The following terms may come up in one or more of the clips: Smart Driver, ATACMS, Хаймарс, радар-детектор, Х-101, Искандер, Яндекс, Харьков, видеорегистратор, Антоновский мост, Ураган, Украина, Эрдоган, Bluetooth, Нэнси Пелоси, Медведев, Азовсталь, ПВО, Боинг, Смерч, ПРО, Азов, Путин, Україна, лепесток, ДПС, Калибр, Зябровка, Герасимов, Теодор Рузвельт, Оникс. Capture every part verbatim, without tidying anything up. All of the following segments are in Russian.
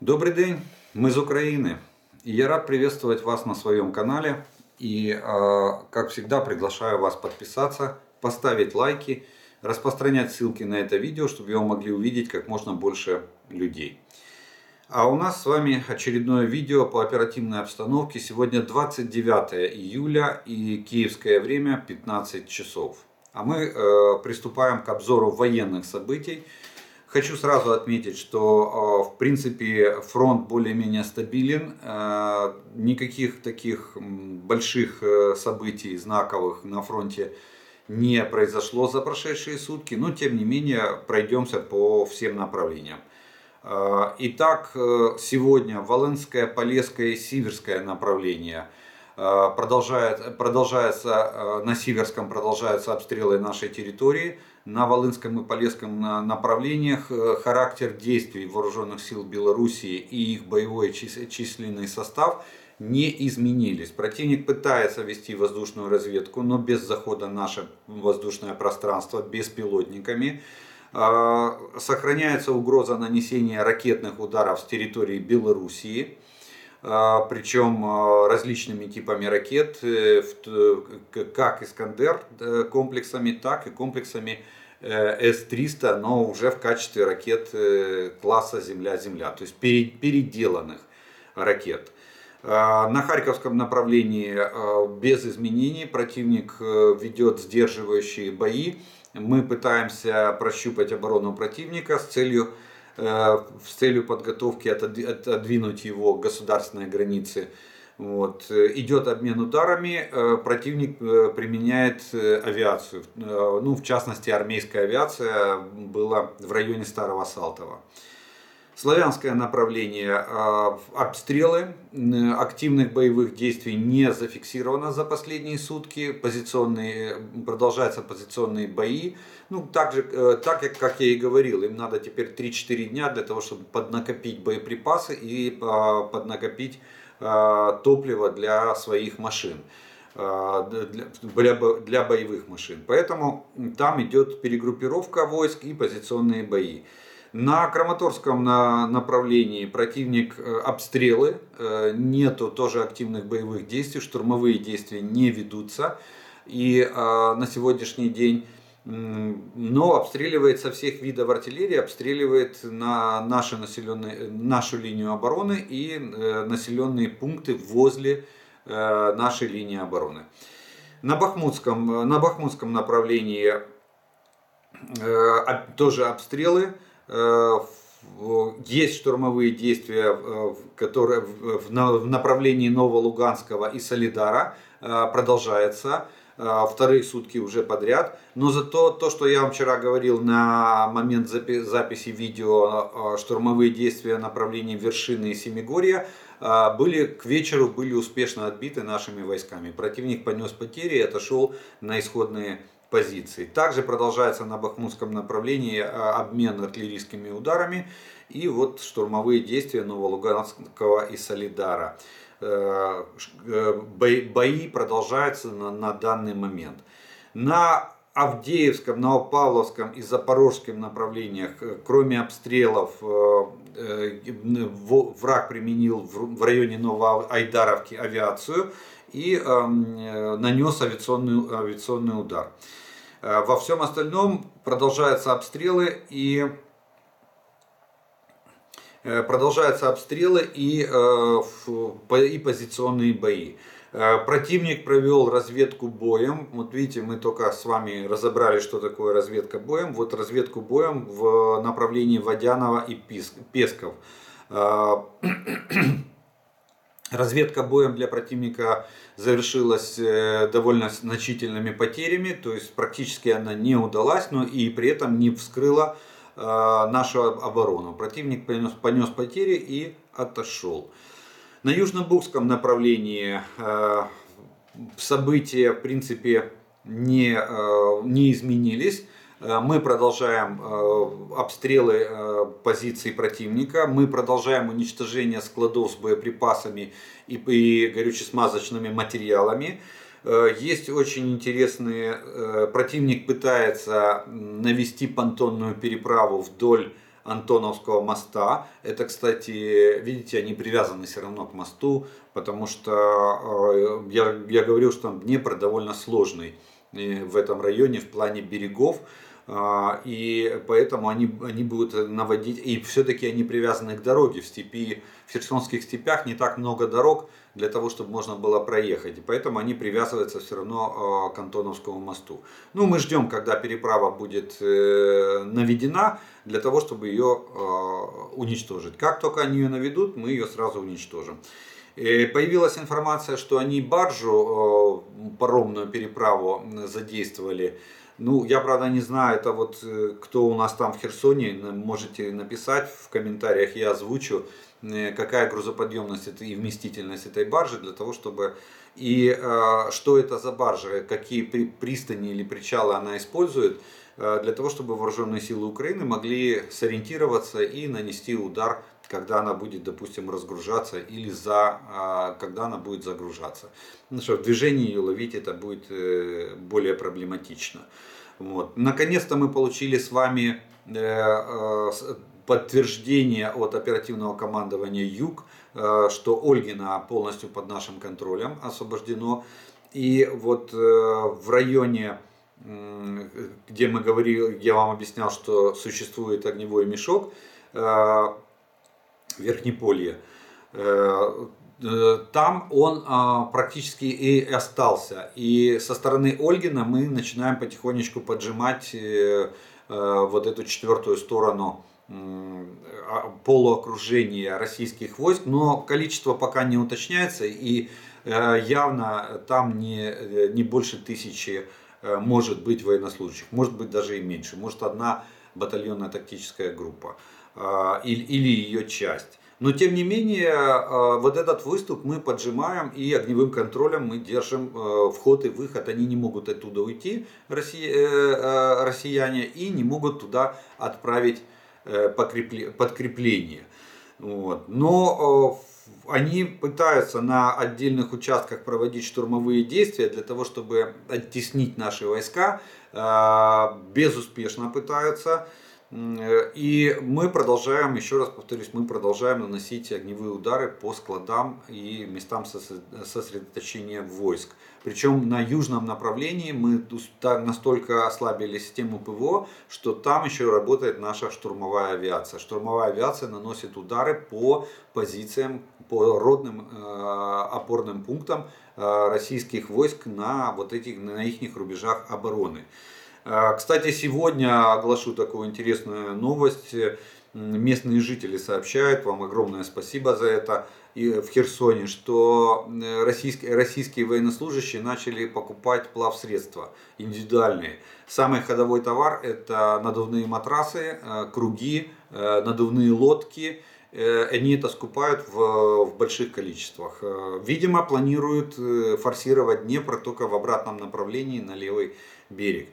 Добрый день, мы из Украины, и я рад приветствовать вас на своем канале, и э, как всегда приглашаю вас подписаться, поставить лайки, распространять ссылки на это видео, чтобы его могли увидеть как можно больше людей. А у нас с вами очередное видео по оперативной обстановке, сегодня двадцать девятое июля и киевское время пятнадцать часов. А мы э, приступаем к обзору военных событий. Хочу сразу отметить, что в принципе фронт более-менее стабилен, никаких таких больших событий знаковых на фронте не произошло за прошедшие сутки, но тем не менее пройдемся по всем направлениям. Итак, сегодня Волынское, Полесское и Сиверское направление. Продолжает, продолжается, на Сиверском продолжаются обстрелы нашей территории. На Волынском и Полесском направлениях характер действий вооруженных сил Белоруссии и их боевой численный состав не изменились. Противник пытается вести воздушную разведку, но без захода в наше воздушное пространство, беспилотниками. Сохраняется угроза нанесения ракетных ударов с территории Белоруссии, причем различными типами ракет, как «Искандер» комплексами, так и комплексами эс триста, но уже в качестве ракет класса «Земля-Земля», то есть переделанных ракет. На Харьковском направлении без изменений противник ведет сдерживающие бои. Мы пытаемся прощупать оборону противника с целью с целью подготовки отодвинуть его к государственной границе. Вот. Идет обмен ударами, противник применяет авиацию, ну, в частности армейская авиация была в районе Старого Салтова. Славянское направление, обстрелы, активных боевых действий не зафиксировано за последние сутки, позиционные, продолжаются позиционные бои, ну, так же, так как я и говорил, им надо теперь три-четыре дня для того, чтобы поднакопить боеприпасы и поднакопить топливо для своих машин, для, для боевых машин, поэтому там идет перегруппировка войск и позиционные бои. На Краматорском направлении противник обстрелы, нету тоже активных боевых действий, штурмовые действия не ведутся и на сегодняшний день, но обстреливает со всех видов артиллерии, обстреливает на наши населенные, нашу линию обороны и населенные пункты возле нашей линии обороны. На Бахмутском, на Бахмутском направлении тоже обстрелы. Есть штурмовые действия, которые в направлении Новолуганского и Солидара продолжаются вторые сутки уже подряд. Но зато то, что я вам вчера говорил на момент записи видео, штурмовые действия направлении Вершины и Семигорья были к вечеру были успешно отбиты нашими войсками. Противник понес потери и отошел на исходные позиций. Также продолжается на Бахмутском направлении обмен артиллерийскими ударами и вот штурмовые действия Новолуганского и Солидара. Бои продолжаются на, на данный момент. На Авдеевском, Новопавловском и Запорожском направлениях, кроме обстрелов, враг применил в районе Новоайдаровки авиацию и нанес авиационный, авиационный удар. Во всем остальном продолжаются обстрелы и продолжаются обстрелы и, и позиционные бои. Противник провел разведку боем. Вот видите, мы только с вами разобрали, что такое разведка боем. Вот разведку боем в направлении Водянова и Песков. Разведка боем для противника завершилась довольно значительными потерями, то есть практически она не удалась, но и при этом не вскрыла нашу оборону. Противник понес, понес потери и отошел. На Южно-Бухском направлении события в принципе не, не изменились. Мы продолжаем обстрелы позиций противника, мы продолжаем уничтожение складов с боеприпасами и горюче-смазочными материалами. Есть очень интересные, противник пытается навести понтонную переправу вдоль Антоновского моста. Это, кстати, видите, они привязаны все равно к мосту, потому что я, я говорил, что Днепр довольно сложный в этом районе в плане берегов. И поэтому они, они будут наводить, и все-таки они привязаны к дороге. В степи, в херсонских степях не так много дорог для того, чтобы можно было проехать. И поэтому они привязываются все равно к Антоновскому мосту. Ну, мы ждем, когда переправа будет наведена, для того, чтобы ее уничтожить. Как только они ее наведут, мы ее сразу уничтожим. И появилась информация, что они баржу, паромную переправу задействовали. Ну, я, правда, не знаю, это вот кто у нас там в Херсоне, можете написать в комментариях, я озвучу, какая грузоподъемность и вместительность этой баржи, для того, чтобы... И э, что это за баржа, какие при, пристани или причалы она использует, э, для того, чтобы вооруженные силы Украины могли сориентироваться и нанести удар, когда она будет, допустим, разгружаться или за, э, когда она будет загружаться. Ну что, в движении ее ловить это будет э, более проблематично. Вот. Наконец-то мы получили с вами... Э, э, подтверждение от оперативного командования Юг, что Ольгина полностью под нашим контролем освобождено. И вот в районе, где мы говорили, я вам объяснял, что существует огневой мешок, Верхнеполье, там он практически и остался. И со стороны Ольгина мы начинаем потихонечку поджимать вот эту четвертую сторону полуокружение российских войск, но количество пока не уточняется, и явно там не, не больше тысячи может быть военнослужащих, может быть даже и меньше, может одна батальонная тактическая группа или, или ее часть. Но тем не менее, вот этот выступ мы поджимаем и огневым контролем мы держим вход и выход. Они не могут оттуда уйти, россияне, и не могут туда отправить подкрепление. Вот. Но э, они пытаются на отдельных участках проводить штурмовые действия для того, чтобы оттеснить наши войска. Э, безуспешно пытаются. И мы продолжаем, еще раз повторюсь, мы продолжаем наносить огневые удары по складам и местам сосредоточения войск. Причем на южном направлении мы настолько ослабили систему ПВО, что там еще работает наша штурмовая авиация. Штурмовая авиация наносит удары по позициям, по родным опорным пунктам российских войск на вот этих, на их рубежах обороны. Кстати, сегодня оглашу такую интересную новость. Местные жители сообщают, вам огромное спасибо за это, и в Херсоне, что российские, российские военнослужащие начали покупать плавсредства индивидуальные. Самый ходовой товар – это надувные матрасы, круги, надувные лодки. Они это скупают в, в больших количествах. Видимо, планируют форсировать Днепр только в обратном направлении на левый берег.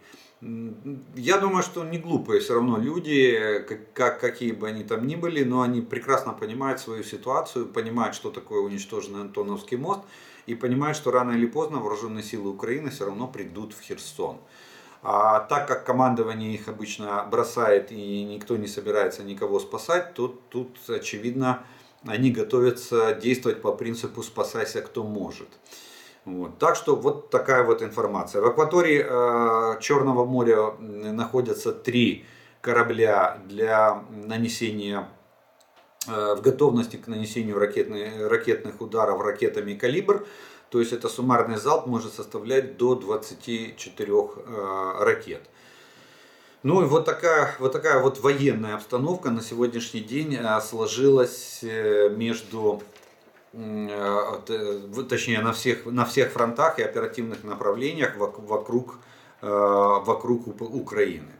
Я думаю, что не глупые все равно люди, как, как, какие бы они там ни были, но они прекрасно понимают свою ситуацию, понимают, что такое уничтоженный Антоновский мост, и понимают, что рано или поздно вооруженные силы Украины все равно придут в Херсон. А так как командование их обычно бросает и никто не собирается никого спасать, то тут, очевидно, они готовятся действовать по принципу «спасайся, кто может». Вот. Так что вот такая вот информация. В акватории э, Черного моря находятся три корабля для нанесения, э, в готовности к нанесению ракетных, ракетных ударов ракетами «Калибр». То есть это суммарный залп может составлять до двадцати четырёх э, ракет. Ну и вот такая, вот такая вот военная обстановка на сегодняшний день э, сложилась э, между... точнее на всех, на всех фронтах и оперативных направлениях вокруг, вокруг Украины.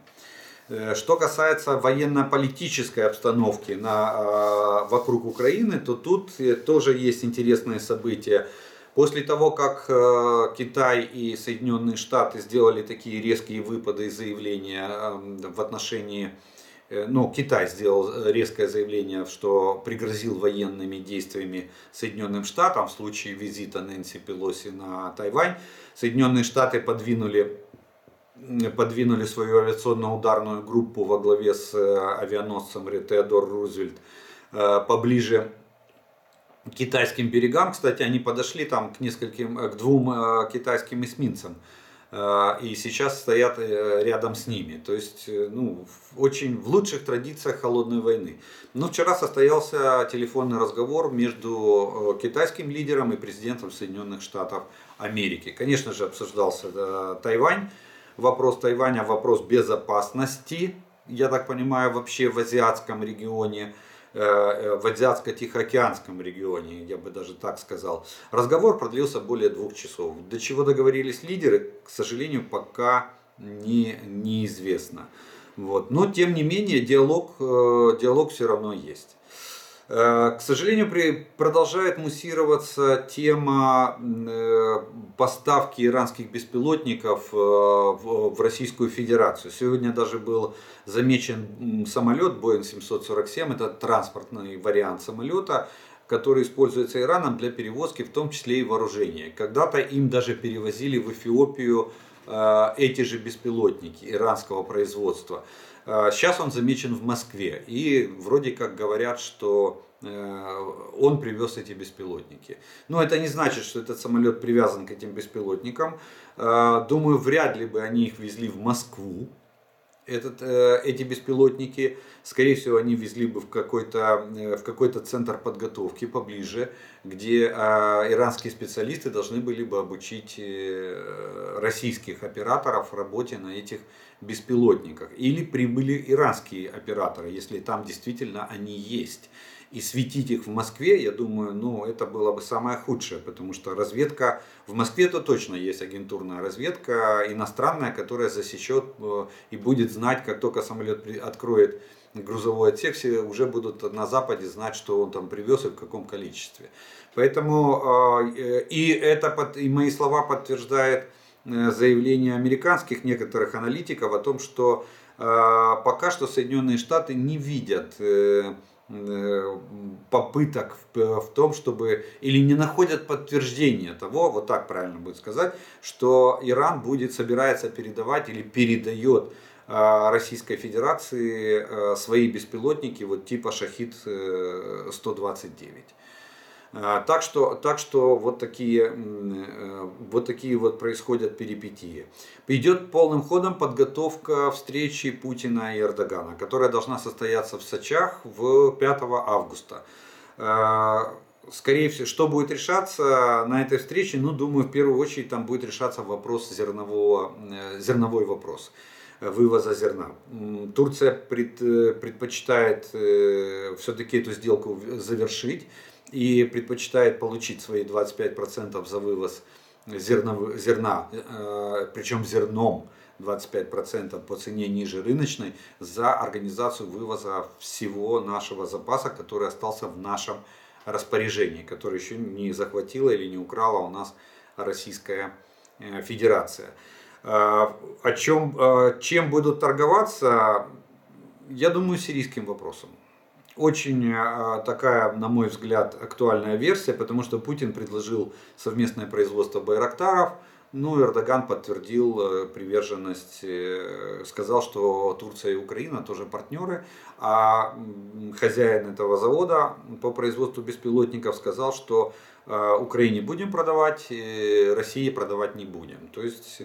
Что касается военно-политической обстановки на, вокруг Украины, то тут тоже есть интересные события. После того, как Китай и Соединенные Штаты сделали такие резкие выпады и заявления в отношении... Ну, Китай сделал резкое заявление, что пригрозил военными действиями Соединенным Штатам в случае визита Нэнси Пелоси на Тайвань. Соединенные Штаты подвинули подвинули свою авиационно-ударную группу во главе с авианосцем Теодор Рузвельт поближе к китайским берегам. Кстати, они подошли там к нескольким, к двум китайским эсминцам и сейчас стоят рядом с ними. То есть, ну, очень в лучших традициях холодной войны. Но вчера состоялся телефонный разговор между китайским лидером и президентом Соединенных Штатов Америки. Конечно же, обсуждался Тайвань. Вопрос Тайваня, вопрос безопасности, я так понимаю, вообще в азиатском регионе, в азиатско-тихоокеанском регионе, я бы даже так сказал. Разговор продлился более двух часов. До чего договорились лидеры, к сожалению, пока не, неизвестно. Вот. Но, тем не менее, диалог, диалог все равно есть. К сожалению, продолжает муссироваться тема поставки иранских беспилотников в Российскую Федерацию. Сегодня даже был замечен самолет Боинг семьсот сорок семь, это транспортный вариант самолета, который используется Ираном для перевозки, в том числе и вооружения. Когда-то им даже перевозили в Эфиопию эти же беспилотники иранского производства. Сейчас он замечен в Москве, и вроде как говорят, что он привез эти беспилотники. Но это не значит, что этот самолет привязан к этим беспилотникам. Думаю, вряд ли бы они их везли в Москву, этот, эти беспилотники. Скорее всего, они везли бы в какой-то, в какой-то центр подготовки поближе, где иранские специалисты должны были бы обучить российских операторов работе на этих беспилотниках. Или прибыли иранские операторы, если там действительно они есть. И светить их в Москве, я думаю, ну, это было бы самое худшее, потому что разведка в Москве, это точно есть агентурная разведка иностранная, которая засечет и будет знать, как только самолет откроет грузовой отсек, все уже будут на Западе знать, что он там привез и в каком количестве. Поэтому и, это, и мои слова подтверждает заявление американских некоторых аналитиков о том, что пока что Соединенные Штаты не видят попыток в том, чтобы, или не находят подтверждения того, вот так правильно будет сказать, что Иран будет, собирается передавать или передает Российской Федерации свои беспилотники вот типа Шахид сто двадцать девять. Так что, так что вот такие вот, такие вот происходят перипетии. Идет полным ходом подготовка встречи Путина и Эрдогана, которая должна состояться в Сочах в пятого августа. Скорее всего, что будет решаться на этой встрече, ну, думаю, в первую очередь там будет решаться вопрос зернового, зерновой вопрос. Вывоза зерна. Турция предпочитает все-таки эту сделку завершить и предпочитает получить свои двадцать пять процентов за вывоз зерна, зерна, причем зерном двадцать пять процентов по цене ниже рыночной, за организацию вывоза всего нашего запаса, который остался в нашем распоряжении, который еще не захватила или не украла у нас Российская Федерация. О чем, чем будут торговаться, я думаю, сирийским вопросом. Очень такая, на мой взгляд, актуальная версия, потому что Путин предложил совместное производство байрактаров, но Эрдоган подтвердил приверженность, сказал, что Турция и Украина тоже партнеры, а хозяин этого завода по производству беспилотников сказал, что Украине будем продавать, России продавать не будем. То есть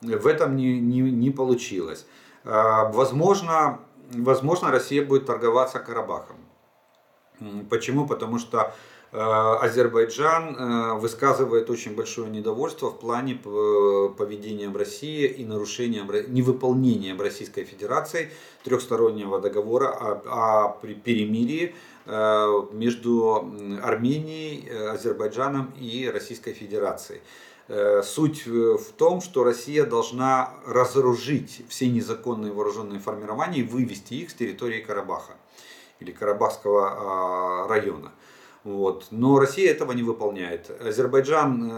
в этом не, не, не получилось. Возможно... Возможно, Россия будет торговаться Карабахом. Почему? Потому что Азербайджан высказывает очень большое недовольство в плане поведения России и нарушением, невыполнением Российской Федерации трехстороннего договора о, о перемирии между Арменией, Азербайджаном и Российской Федерацией. Суть в том, что Россия должна разоружить все незаконные вооруженные формирования и вывести их с территории Карабаха или Карабахского района. Вот. Но Россия этого не выполняет. Азербайджан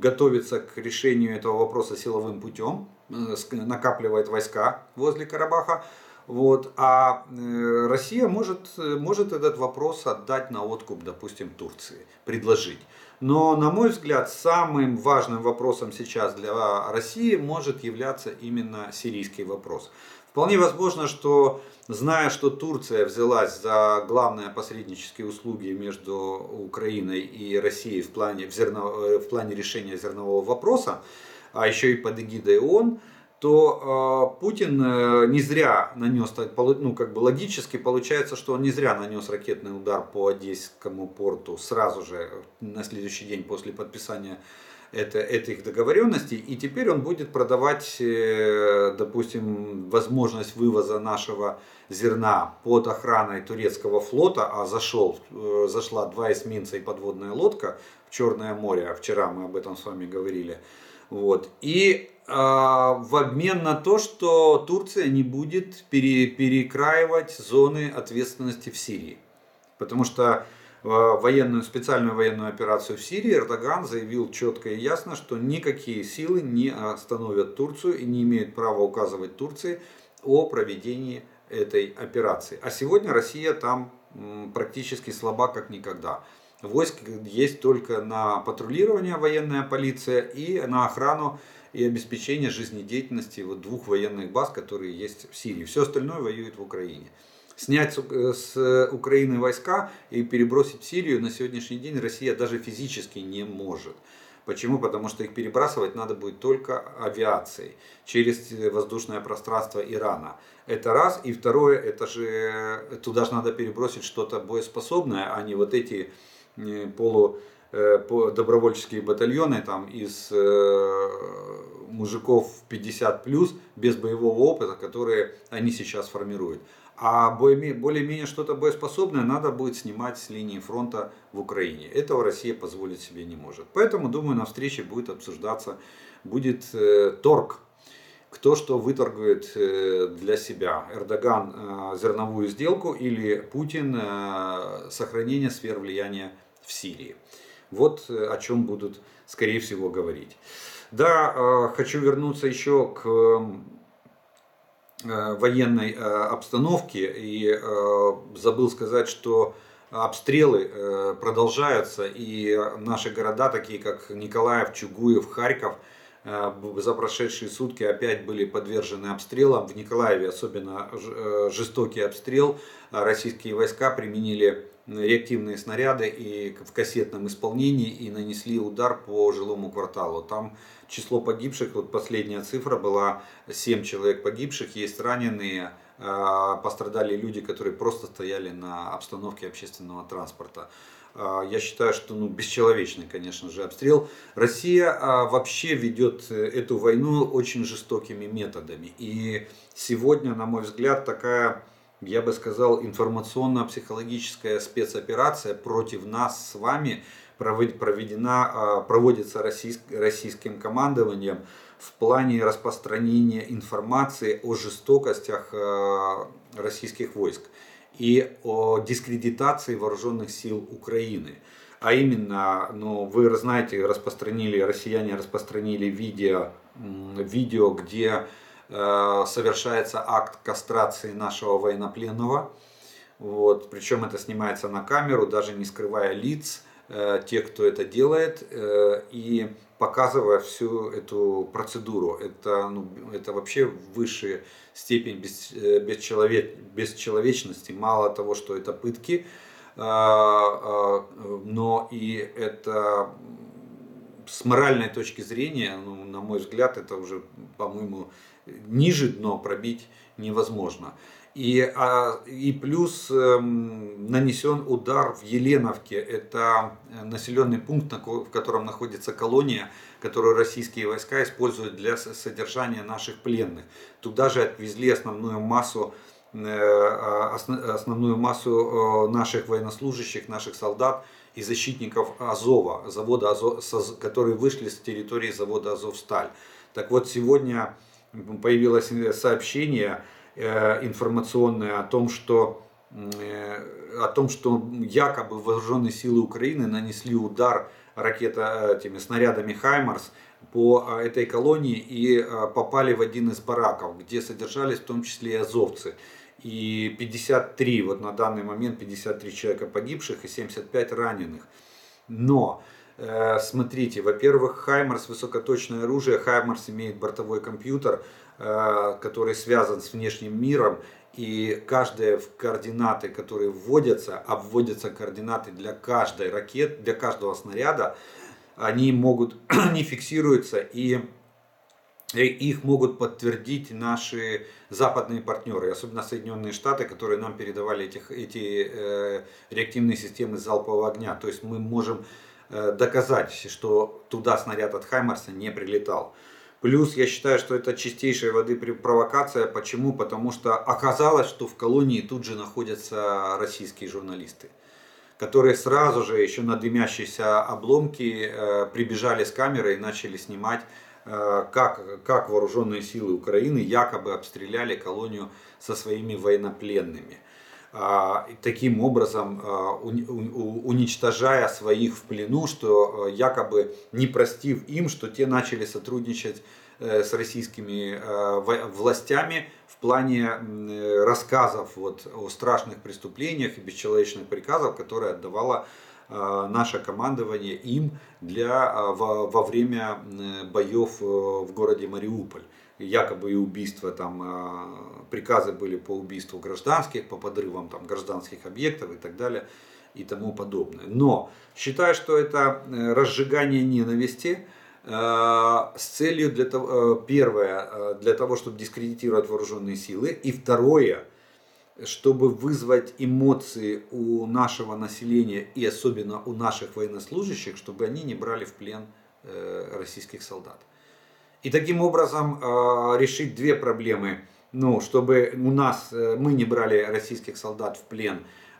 готовится к решению этого вопроса силовым путем, накапливает войска возле Карабаха. Вот. А Россия может, может этот вопрос отдать на откуп, допустим, Турции, предложить. Но, на мой взгляд, самым важным вопросом сейчас для России может являться именно сирийский вопрос. Вполне возможно, что, зная, что Турция взялась за главные посреднические услуги между Украиной и Россией в плане, в зерно, в плане решения зернового вопроса, а еще и под эгидой ООН, то э, Путин э, не зря нанес, ну как бы логически получается, что он не зря нанес ракетный удар по Одесскому порту сразу же на следующий день после подписания это, этих договоренностей. И теперь он будет продавать, э, допустим, возможность вывоза нашего зерна под охраной турецкого флота, а зашел, э, зашла два эсминца и подводная лодка в Черное море, вчера мы об этом с вами говорили. Вот. И э, в обмен на то, что Турция не будет пере, перекраивать зоны ответственности в Сирии. Потому что э, военную, специальную военную операцию в Сирии Эрдоган заявил четко и ясно, что никакие силы не остановят Турцию и не имеют права указывать Турции о проведении этой операции. А сегодня Россия там м, практически слаба как никогда. Войск есть только на патрулирование военная полиция и на охрану и обеспечение жизнедеятельности вот двух военных баз, которые есть в Сирии. Все остальное воюет в Украине. Снять с Украины войска и перебросить в Сирию на сегодняшний день Россия даже физически не может. Почему? Потому что их перебрасывать надо будет только авиацией, через воздушное пространство Ирана. Это раз. И второе, это же туда же надо перебросить что-то боеспособное, а не вот эти полу добровольческие батальоны там, из э, мужиков пятьдесят плюс без боевого опыта, которые они сейчас формируют. А более-менее что-то боеспособное надо будет снимать с линии фронта в Украине. Этого Россия позволить себе не может. Поэтому, думаю, на встрече будет обсуждаться, будет э, торг. Кто что выторгует для себя, Эрдоган зерновую сделку или Путин сохранение сфер влияния в Сирии. Вот о чем будут, скорее всего, говорить. Да, хочу вернуться еще к военной обстановке и забыл сказать, что обстрелы продолжаются и наши города, такие как Николаев, Чугуев, Харьков, за прошедшие сутки опять были подвержены обстрелам. В Николаеве особенно жестокий обстрел. Российские войска применили реактивные снаряды и в кассетном исполнении и нанесли удар по жилому кварталу. Там число погибших, вот последняя цифра была семь человек погибших, есть раненые. Пострадали люди, которые просто стояли на обстановке общественного транспорта. Я считаю, что ну, бесчеловечный, конечно же, обстрел. Россия вообще ведет эту войну очень жестокими методами. И сегодня, на мой взгляд, такая, я бы сказал, информационно-психологическая спецоперация против нас с вами проведена, проводится российским командованием в плане распространения информации о жестокостях российских войск и о дискредитации вооруженных сил Украины. А именно, ну, вы знаете, распространили, россияне распространили видео, видео где э, совершается акт кастрации нашего военнопленного. Вот, причем это снимается на камеру, даже не скрывая лиц э, тех, кто это делает, э, и показывая всю эту процедуру. Это, ну, это вообще высшая степень бес, бесчеловек, бесчеловечности. Мало того, что это пытки, э, э, но и это с моральной точки зрения, ну, на мой взгляд, это уже, по-моему, ниже дно пробить невозможно. И, а, и плюс э, нанесен удар в Еленовке, это населенный пункт, в котором находится колония, которую российские войска используют для содержания наших пленных. Туда же отвезли основную массу, э, основ, основную массу наших военнослужащих, наших солдат и защитников Азова, завода Азов, которые вышли с территории завода «Азовсталь». Так вот, сегодня появилось сообщение информационная о том, что, о том, что якобы вооруженные силы Украины нанесли удар ракета, этими снарядами «Хаймарс» по этой колонии и попали в один из бараков, где содержались в том числе и азовцы. и пятьдесят три, вот на данный момент пятьдесят три человека погибших и семьдесят пять раненых. Но, э, смотрите, во-первых, Хаймарс — высокоточное оружие, Хаймарс имеет бортовой компьютер, э, который связан с внешним миром, и каждые координаты, которые вводятся, обводятся координаты для каждой ракеты, для каждого снаряда, они могут, они фиксируются, и их могут подтвердить наши западные партнеры, особенно Соединенные Штаты, которые нам передавали этих, эти э, реактивные системы залпового огня. То есть мы можем э, доказать, что туда снаряд от Хаймарса не прилетал. Плюс я считаю, что это чистейшей воды провокация. Почему? Потому что оказалось, что в колонии тут же находятся российские журналисты, которые сразу же еще на дымящиеся обломки э, прибежали с камерой и начали снимать, Как, как вооруженные силы Украины якобы обстреляли колонию со своими военнопленными, таким образом уничтожая своих в плену, что якобы не простив им, что те начали сотрудничать с российскими властями в плане рассказов вот о страшных преступлениях и бесчеловечных приказах, которые отдавала наше командование им для, во, во время боев в городе Мариуполь. Якобы и убийства, там, приказы были по убийству гражданских, по подрывам там, гражданских объектов и так далее и тому подобное. Но считаю, что это разжигание ненависти с целью, для того, первое, для того, чтобы дискредитировать вооруженные силы, и второе, чтобы вызвать эмоции у нашего населения и особенно у наших военнослужащих, чтобы они не брали в плен российских солдат. И таким образом решить две проблемы. Ну, чтобы у нас, мы не брали российских солдат в плен,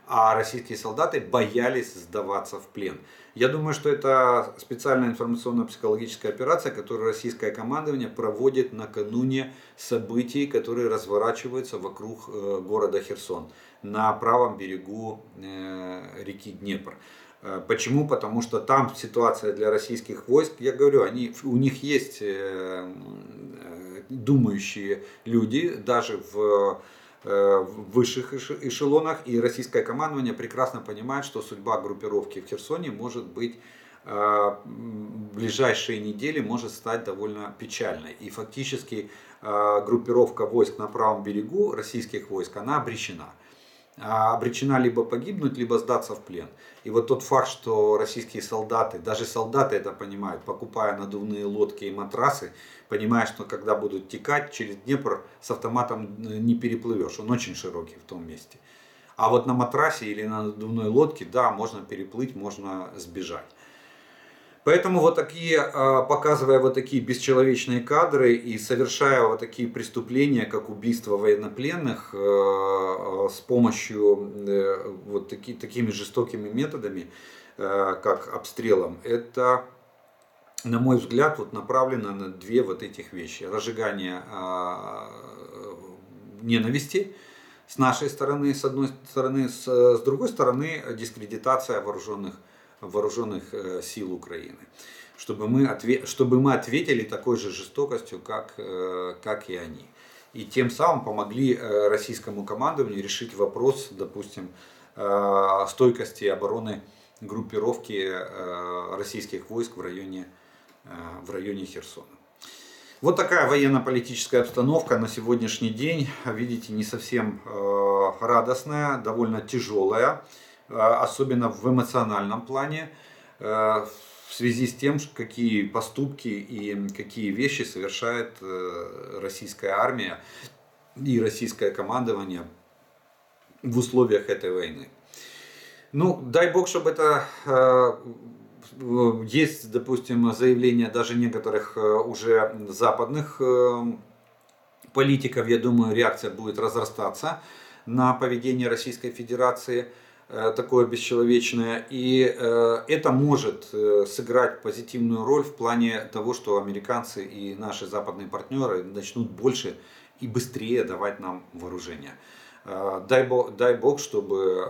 а российские солдаты боялись сдаваться в плен. Я думаю, что это специальная информационно-психологическая операция, которую российское командование проводит накануне событий, которые разворачиваются вокруг города Херсон на правом берегу реки Днепр. Почему? Потому что там ситуация для российских войск, я говорю, они, у них есть думающие люди, даже в... в высших эшелонах, и российское командование прекрасно понимает, что судьба группировки в Херсоне может быть в ближайшие недели может стать довольно печальной. И фактически группировка войск на правом берегу, российских войск, она обречена. Обречена либо погибнуть, либо сдаться в плен. И вот тот факт, что российские солдаты, даже солдаты это понимают, покупая надувные лодки и матрасы, понимая, что когда будут текать через Днепр, с автоматом не переплывешь, он очень широкий в том месте. А вот на матрасе или на надувной лодке, да, можно переплыть, можно сбежать. Поэтому вот такие, показывая вот такие бесчеловечные кадры и совершая вот такие преступления, как убийство военнопленных с помощью вот таки, такими жестокими методами, как обстрелом, это, на мой взгляд, вот направлено на две вот этих вещи. Разжигание ненависти с нашей стороны, с одной стороны, с другой стороны дискредитация вооруженных вооруженных сил Украины, чтобы мы, отве- чтобы мы ответили такой же жестокостью, как, как и они. И тем самым помогли российскому командованию решить вопрос, допустим, стойкости обороны группировки российских войск в районе, в районе Херсона. Вот такая военно-политическая обстановка на сегодняшний день, видите, не совсем радостная, довольно тяжелая, особенно в эмоциональном плане, в связи с тем, какие поступки и какие вещи совершает российская армия и российское командование в условиях этой войны. Ну, дай бог, чтобы это... Есть, допустим, заявления даже некоторых уже западных политиков, я думаю, реакция будет разрастаться на поведение Российской Федерации, такое бесчеловечное, и это может сыграть позитивную роль в плане того, что американцы и наши западные партнеры начнут больше и быстрее давать нам вооружение. Дай бог, дай бог, чтобы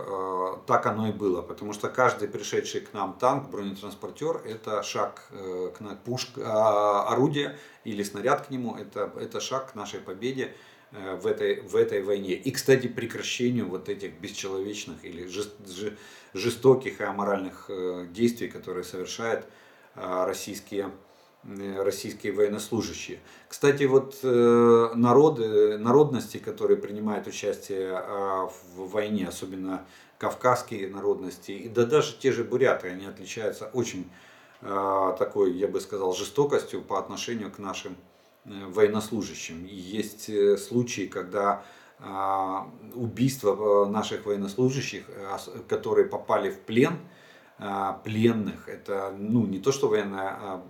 так оно и было, потому что каждый пришедший к нам танк, бронетранспортер, это шаг к нам, пушка, орудие или снаряд к нему, это, это шаг к нашей победе в этой, в этой войне. И, кстати, прекращению вот этих бесчеловечных или жестоких и аморальных действий, которые совершают российские, российские военнослужащие. Кстати, вот народы, народности, которые принимают участие в войне, особенно кавказские народности, да даже те же буряты, они отличаются очень такой, я бы сказал, жестокостью по отношению к нашим военнослужащим. И есть случаи, когда убийства наших военнослужащих, которые попали в плен, пленных, это ну, не то, что военное,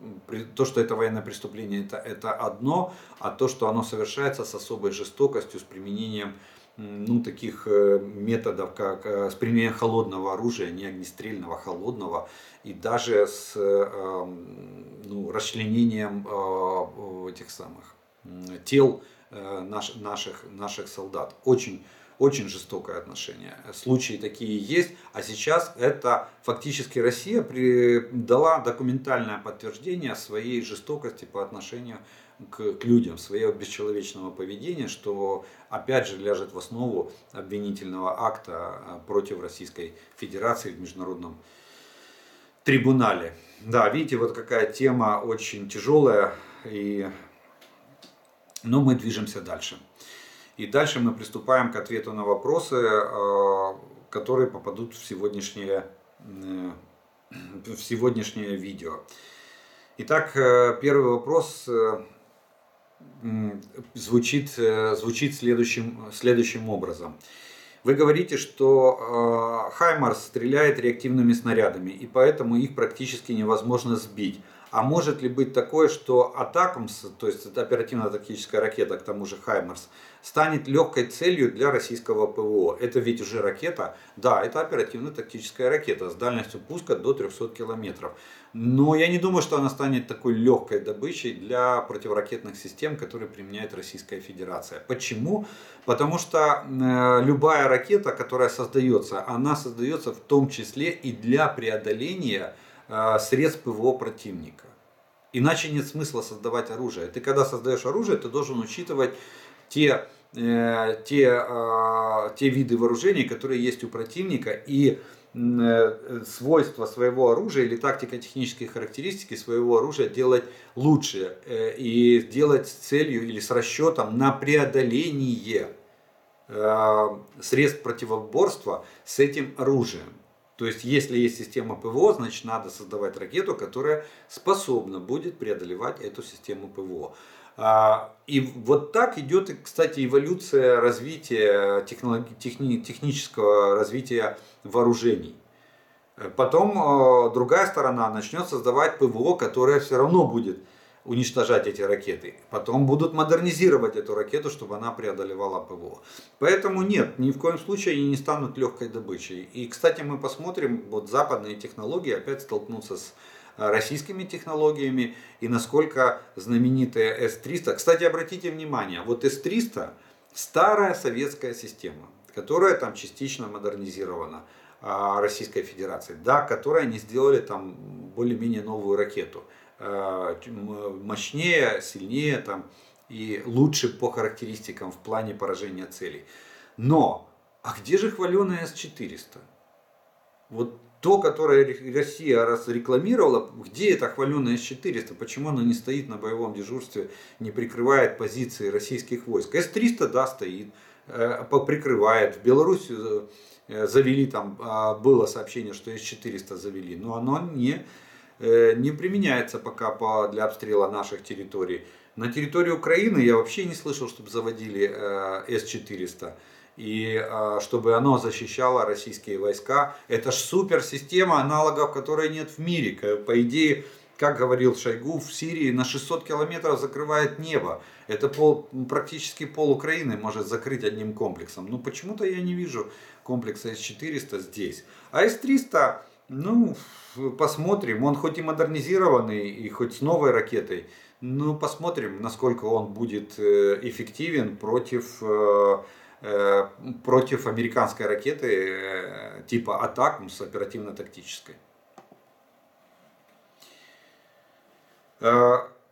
то, что это военное преступление, это, это одно, а то, что оно совершается с особой жестокостью, с применением ну, таких методов, как с применением холодного оружия, не огнестрельного, холодного, и даже с ну, расчленением этих самых тел наших, наших, наших солдат. Очень, очень жестокое отношение. Случаи такие есть, а сейчас это фактически Россия дала документальное подтверждение своей жестокости по отношению к, к людям, своего бесчеловечного поведения, что опять же ляжет в основу обвинительного акта против Российской Федерации в международном трибунале. Да, видите, вот какая тема очень тяжелая, и... но мы движемся дальше. И дальше мы приступаем к ответу на вопросы, которые попадут в сегодняшнее, в сегодняшнее видео. Итак, первый вопрос звучит, звучит следующим, следующим образом. Вы говорите, что Хаймарс стреляет реактивными снарядами, и поэтому их практически невозможно сбить. А может ли быть такое, что атакмс, то есть оперативно-тактическая ракета, к тому же Хаймарс, станет легкой целью для российского ПВО? Это ведь уже ракета? Да, это оперативно-тактическая ракета с дальностью пуска до трехсот километров. Но я не думаю, что она станет такой легкой добычей для противоракетных систем, которые применяет Российская Федерация. Почему? Потому что любая ракета, которая создается, она создается в том числе и для преодоления средств ПВО противника. Иначе нет смысла создавать оружие. Ты когда создаешь оружие, ты должен учитывать те, э, те, э, те виды вооружений, которые есть у противника, и э, свойства своего оружия или тактико-технические характеристики своего оружия делать лучше э, и делать с целью или с расчетом на преодоление э, средств противоборства с этим оружием. То есть, если есть система ПВО, значит, надо создавать ракету, которая способна будет преодолевать эту систему ПВО. И вот так идет, кстати, эволюция развития, технологи- техни- технического развития вооружений. Потом другая сторона начнет создавать ПВО, которое все равно будет уничтожать эти ракеты. Потом будут модернизировать эту ракету, чтобы она преодолевала ПВО. Поэтому нет, ни в коем случае они не станут легкой добычей. И, кстати, мы посмотрим, вот западные технологии опять столкнутся с российскими технологиями. И насколько знаменитая эс триста. Кстати, обратите внимание, вот эс триста старая советская система, которая там частично модернизирована Российской Федерацией. Да, которой они сделали там более-менее новую ракету. Мощнее, сильнее там, и лучше по характеристикам в плане поражения целей. Но, а где же хваленая эс четыреста? Вот то, которое Россия рекламировала, где эта хваленая эс четыреста? Почему она не стоит на боевом дежурстве, не прикрывает позиции российских войск? эс триста, да, стоит, прикрывает. В Беларусь завели, там было сообщение, что эс четыреста завели, но оно не... не применяется пока для обстрела наших территорий. На территории Украины я вообще не слышал, чтобы заводили эс четыреста. И чтобы оно защищало российские войска. Это ж суперсистема, аналогов которой нет в мире. По идее, как говорил Шойгу, в Сирии на шестьсот километров закрывает небо. Это пол, практически пол Украины может закрыть одним комплексом. Но почему-то я не вижу комплекса эс четыреста здесь. А эс триста... Ну, посмотрим. Он хоть и модернизированный, и хоть с новой ракетой, но посмотрим, насколько он будет эффективен против, против американской ракеты типа атакмс оперативно-тактической.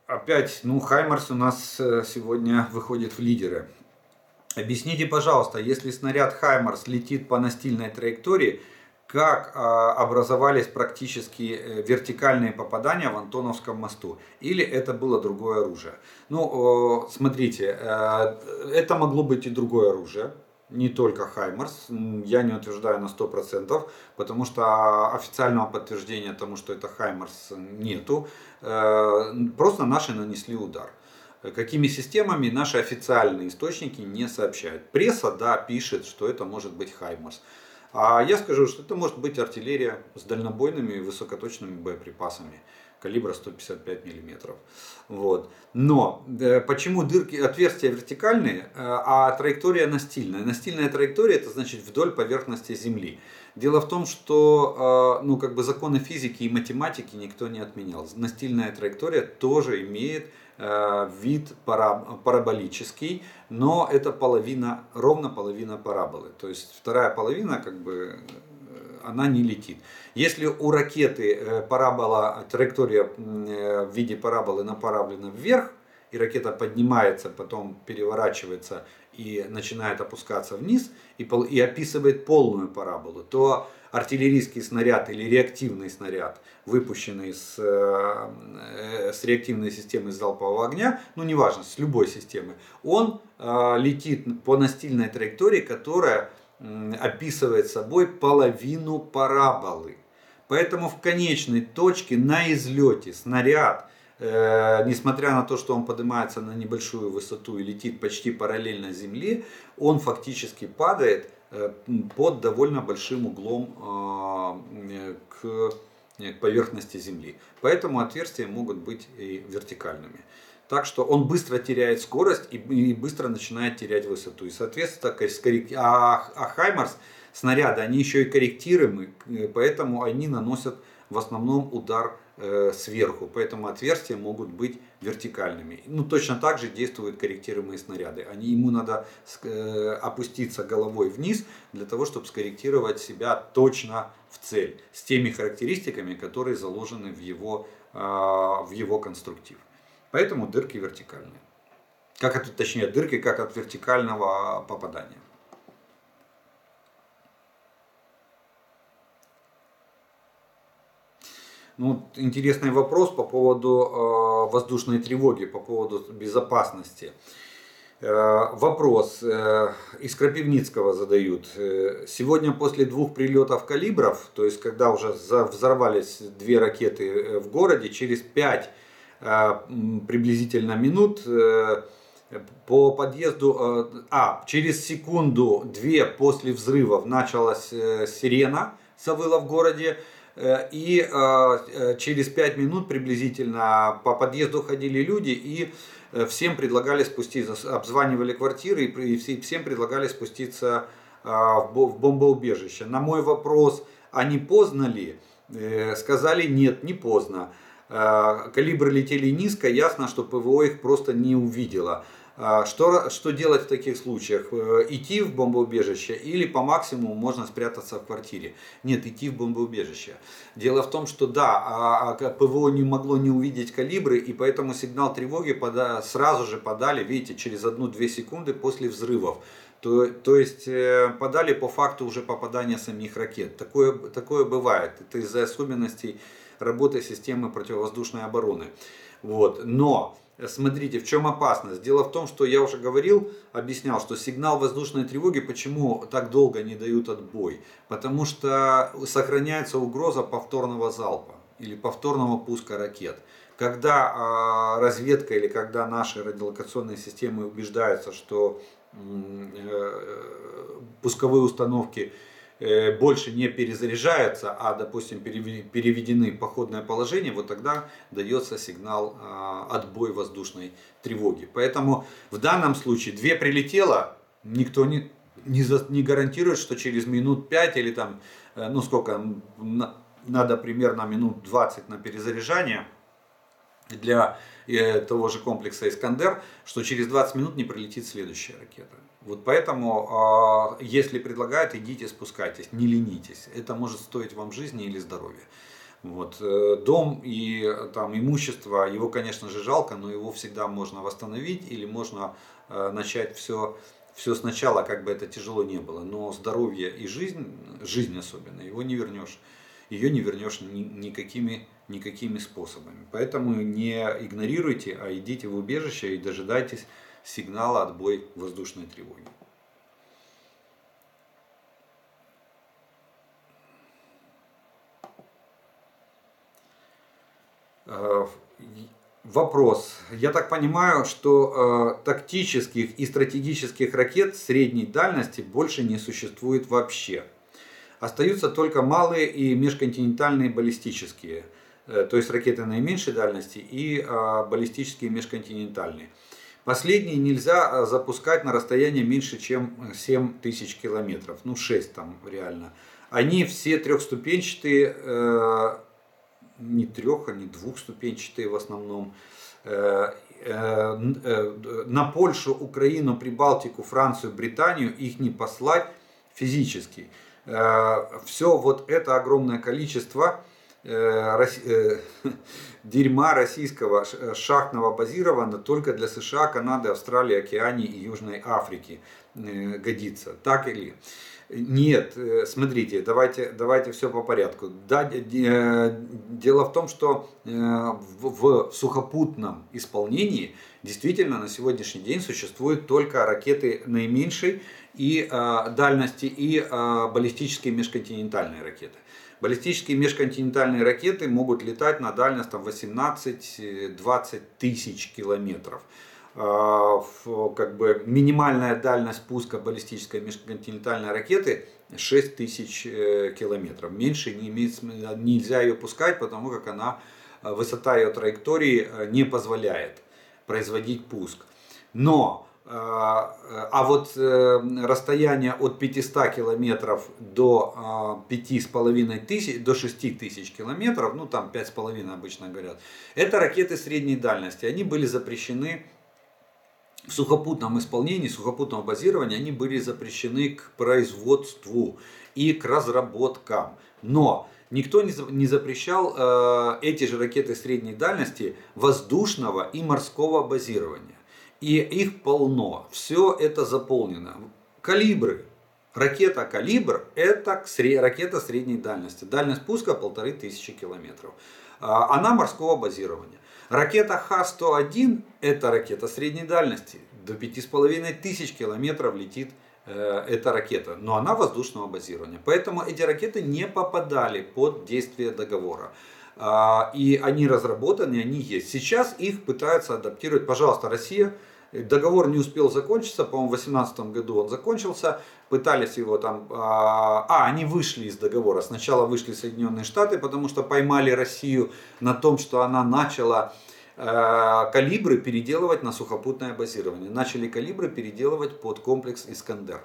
Опять, ну, Хаймарс у нас сегодня выходит в лидеры. Объясните, пожалуйста, если снаряд «Хаймарс» летит по настильной траектории, как образовались практически вертикальные попадания в Антоновском мосту? Или это было другое оружие? Ну, смотрите, это могло быть и другое оружие, не только «Хаймарс». Я не утверждаю на сто процентов, потому что официального подтверждения тому, что это «Хаймарс», нету. Просто наши нанесли удар. Какими системами, наши официальные источники не сообщают. Пресса, да, пишет, что это может быть «Хаймарс». А я скажу, что это может быть артиллерия с дальнобойными и высокоточными боеприпасами калибра сто пятьдесят пять миллиметров. Вот. Но э, почему дырки, отверстия вертикальные, э, а траектория настильная? Настильная траектория — это значит вдоль поверхности Земли. Дело в том, что э, ну, как бы законы физики и математики никто не отменял. Настильная траектория тоже имеет э, вид параб, параболический, но это половина, ровно половина параболы. То есть вторая половина как бы... она не летит. Если у ракеты парабола, траектория в виде параболы направлена вверх, и ракета поднимается, потом переворачивается и начинает опускаться вниз, и, и описывает полную параболу, то артиллерийский снаряд или реактивный снаряд, выпущенный с, с реактивной системы залпового огня, ну неважно, с любой системы, он летит по настильной траектории, которая описывает собой половину параболы. Поэтому в конечной точке на излете снаряд, э, несмотря на то, что он поднимается на небольшую высоту и летит почти параллельно Земле, он фактически падает э, под довольно большим углом э, к, к поверхности Земли. Поэтому отверстия могут быть и вертикальными. Так что он быстро теряет скорость и быстро начинает терять высоту. И соответственно, а «Хаймарс» снаряды, они еще и корректируемы, поэтому они наносят в основном удар сверху. Поэтому отверстия могут быть вертикальными. Ну, точно так же действуют корректируемые снаряды. Они, ему надо опуститься головой вниз, для того, чтобы скорректировать себя точно в цель. С теми характеристиками, которые заложены в его, в его конструктив. Поэтому дырки вертикальные. Как от, точнее, дырки как от вертикального попадания. Ну, интересный вопрос по поводу э, воздушной тревоги, по поводу безопасности. Э, вопрос э, из Крапивницкого задают. Сегодня после двух прилетов калибров, то есть когда уже взорвались две ракеты в городе, через пять приблизительно минут по подъезду, а через секунду две после взрывов началась сирена, завыла в городе, и через пять минут приблизительно по подъезду ходили люди и всем предлагали спуститься, обзванивали квартиры и всем предлагали спуститься в бомбоубежище. На мой вопрос, а не поздно ли, сказали нет, не поздно. Калибры летели низко, ясно, что ПВО их просто не увидело. Что, что делать в таких случаях? Идти в бомбоубежище или по максимуму можно спрятаться в квартире? Нет, идти в бомбоубежище. Дело в том, что да, ПВО не могло не увидеть калибры, и поэтому сигнал тревоги пода- сразу же подали, видите, через одну-две секунды после взрывов. То, то есть подали по факту уже попадания самих ракет. Такое, такое бывает. Это из-за особенностей работы системы противовоздушной обороны. Вот. Но смотрите, в чем опасность. Дело в том, что я уже говорил, объяснял, что сигнал воздушной тревоги, почему так долго не дают отбой? Потому что сохраняется угроза повторного залпа или повторного пуска ракет. Когда разведка или когда наши радиолокационные системы убеждаются, что пусковые установки больше не перезаряжаются, а, допустим, переведены в походное положение, вот тогда дается сигнал отбой воздушной тревоги. Поэтому в данном случае две прилетело, никто не, не, за, не гарантирует, что через минут пять или там, ну сколько, надо примерно минут двадцать на перезаряжание для того же комплекса «Искандер», что через двадцать минут не прилетит следующая ракета. Вот поэтому, если предлагают, идите, спускайтесь, не ленитесь. Это может стоить вам жизни или здоровья. Вот. Дом и там, имущество, его, конечно же, жалко, но его всегда можно восстановить или можно начать все все сначала, как бы это тяжело не было, но здоровье и жизнь, жизнь особенно, его не вернешь, ее не вернешь ни, никакими, никакими способами. Поэтому не игнорируйте, а идите в убежище и дожидайтесь сигнала отбой воздушной тревоги. Вопрос. Я так понимаю, что э, тактических и стратегических ракет средней дальности больше не существует вообще. Остаются только малые и межконтинентальные баллистические, э, то есть ракеты наименьшей дальности и э, баллистические межконтинентальные. Последние нельзя запускать на расстояние меньше, чем семь тысяч километров, ну шесть там реально. Они все трехступенчатые, э, не трех, а не двухступенчатые в основном. На Польшу, Украину, Прибалтику, Францию, Британию их не послать физически. Все вот это огромное количество дерьма российского шахтного базировано только для США, Канады, Австралии, Океании и Южной Африки годится. Так или нет? Смотрите, давайте, давайте все по порядку. Да, дело в том, что в сухопутном исполнении действительно на сегодняшний день существуют только ракеты наименьшей и дальности и баллистические межконтинентальные ракеты. Баллистические межконтинентальные ракеты могут летать на дальность восемнадцать-двадцать тысяч километров. Как бы минимальная дальность пуска баллистической межконтинентальной ракеты шесть тысяч километров. Меньше не имеет, нельзя ее пускать, потому как она, высота ее траектории не позволяет производить пуск. Но А вот расстояние от пятисот километров до пяти с половиной тысяч, до шести тысяч километров, ну там пять с половиной обычно говорят, это ракеты средней дальности. Они были запрещены в сухопутном исполнении, сухопутного базирования, они были запрещены к производству и к разработкам. Но никто не запрещал эти же ракеты средней дальности воздушного и морского базирования. И их полно, все это заполнено. Калибры, ракета «Калибр» – это ракета средней дальности. Дальность пуска полторы тысячи километров. Она морского базирования. Ракета Х сто один – это ракета средней дальности. До пяти с половиной тысяч километров летит эта ракета, но она воздушного базирования. Поэтому эти ракеты не попадали под действие договора. И они разработаны, они есть. Сейчас их пытаются адаптировать. Пожалуйста, Россия. Договор не успел закончиться, по-моему, в две тысячи восемнадцатом году он закончился, пытались его там... А, они вышли из договора, сначала вышли Соединенные Штаты, потому что поймали Россию на том, что она начала калибры переделывать на сухопутное базирование. Начали калибры переделывать под комплекс «Искандер».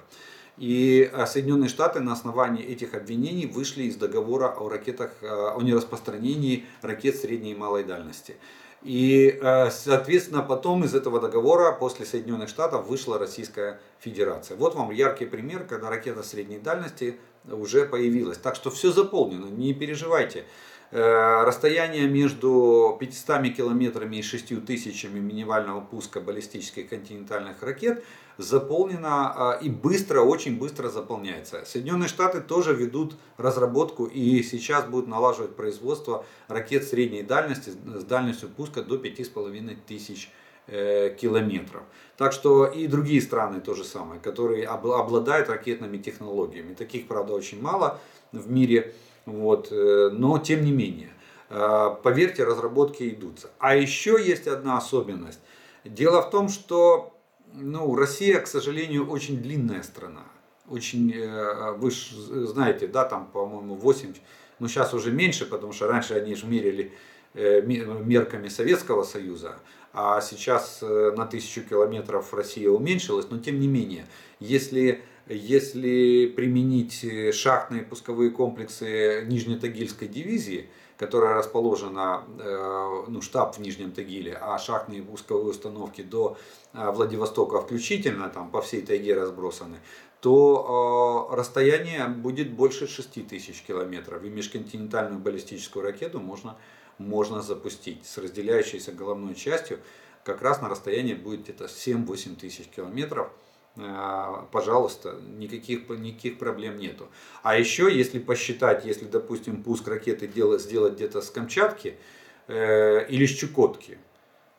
И Соединенные Штаты на основании этих обвинений вышли из договора о ракетах, о нераспространении ракет средней и малой дальности. И, соответственно, потом из этого договора после Соединенных Штатов вышла Российская Федерация. Вот вам яркий пример, когда ракета средней дальности уже появилась. Так что все заполнено, не переживайте. Расстояние между пятьюстами километрами и шестью тысячами минимального пуска баллистических континентальных ракет заполнено и быстро, очень быстро заполняется. Соединенные Штаты тоже ведут разработку и сейчас будут налаживать производство ракет средней дальности с дальностью пуска до пяти с половиной тысяч километров. Так что и другие страны то же самое, которые обладают ракетными технологиями. Таких, правда, очень мало в мире. Вот, но тем не менее, поверьте, разработки идутся. А еще есть одна особенность. Дело в том, что ну, Россия, к сожалению, очень длинная страна. Очень, вы же знаете, да, там, по-моему, восемь, ну сейчас уже меньше, потому что раньше они же мерили мерками Советского Союза, а сейчас на тысячу километров Россия уменьшилась, но тем не менее, если... Если применить шахтные пусковые комплексы Нижнетагильской дивизии, которая расположена, ну, штаб в Нижнем Тагиле, а шахтные пусковые установки до Владивостока включительно, там по всей тайге разбросаны, то расстояние будет больше шести тысяч километров. И межконтинентальную баллистическую ракету можно, можно запустить с разделяющейся головной частью. Как раз на расстоянии будет где-то семь-восемь тысяч километров. пожалуйста, никаких, никаких проблем нету. А еще, если посчитать, если, допустим, пуск ракеты делать, сделать где-то с Камчатки э, или с Чукотки,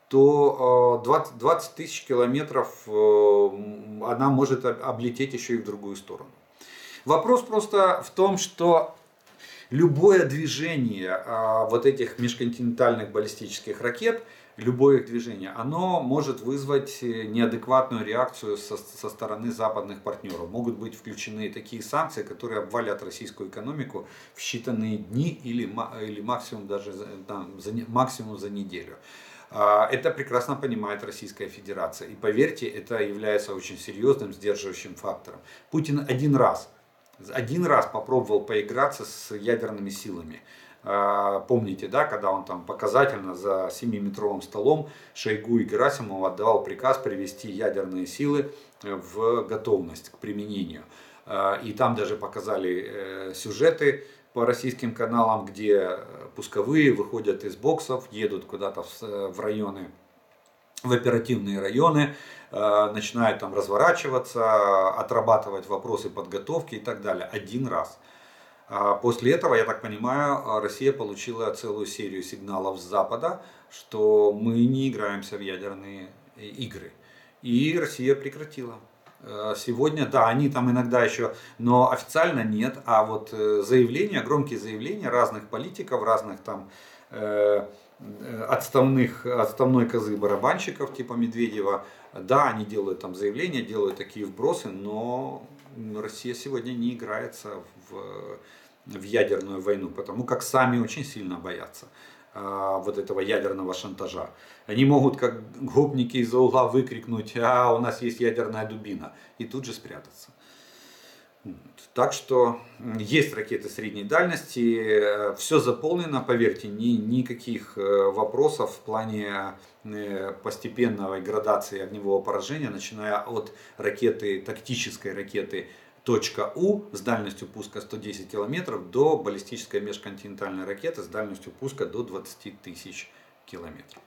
то э, двадцать, двадцать тысяч километров э, она может облететь еще и в другую сторону. Вопрос просто в том, что любое движение э, вот этих межконтинентальных баллистических ракет, любое их движение, оно может вызвать неадекватную реакцию со, со стороны западных партнеров. Могут быть включены такие санкции, которые обвалят российскую экономику в считанные дни или, или максимум даже там, за, максимум за неделю. Это прекрасно понимает Российская Федерация. И поверьте, это является очень серьезным сдерживающим фактором. Путин один раз, один раз попробовал поиграться с ядерными силами. Помните, да, когда он там показательно за семиметровым столом Шойгу и Герасимову отдавал приказ привести ядерные силы в готовность к применению. И там даже показали сюжеты по российским каналам, где пусковые выходят из боксов, едут куда-то в районы, в оперативные районы, начинают там разворачиваться, отрабатывать вопросы подготовки и так далее. Один раз. После этого, я так понимаю, Россия получила целую серию сигналов с Запада, что мы не играемся в ядерные игры. И Россия прекратила. Сегодня, да, они там иногда еще, но официально нет. А вот заявления, громкие заявления разных политиков, разных там э, отставных, отставной козы барабанщиков типа Медведева, да, они делают там заявления, делают такие вбросы, но... Россия сегодня не играется в, в ядерную войну, потому как сами очень сильно боятся э, вот этого ядерного шантажа. Они могут, как гопники из-за угла, выкрикнуть: а у нас есть ядерная дубина, и тут же спрятаться. Так что есть ракеты средней дальности, все заполнено, поверьте, ни, никаких вопросов в плане постепенной градации огневого поражения, начиная от ракеты, тактической ракеты .У с дальностью пуска сто десять километров до баллистической межконтинентальной ракеты с дальностью пуска до двадцать тысяч километров.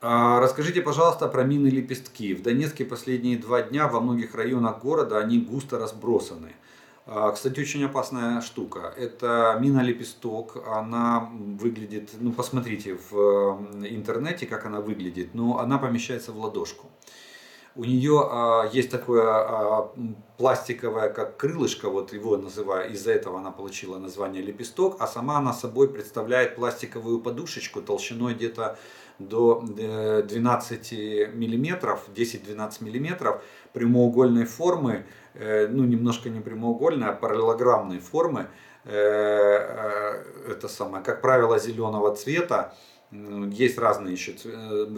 Расскажите, пожалуйста, про мины-лепестки. В Донецке последние два дня во многих районах города они густо разбросаны. Кстати, очень опасная штука. Это мина-лепесток, она выглядит, ну посмотрите в интернете, как она выглядит, но она помещается в ладошку. У нее есть такое пластиковое, как крылышко, вот его называю, из-за этого она получила название лепесток, а сама она собой представляет пластиковую подушечку толщиной где-то до двенадцати миллиметров, десять-двенадцать миллиметров, прямоугольной формы, ну немножко не прямоугольной, а параллелограммной формы, это самое, как правило, зеленого цвета, есть разные еще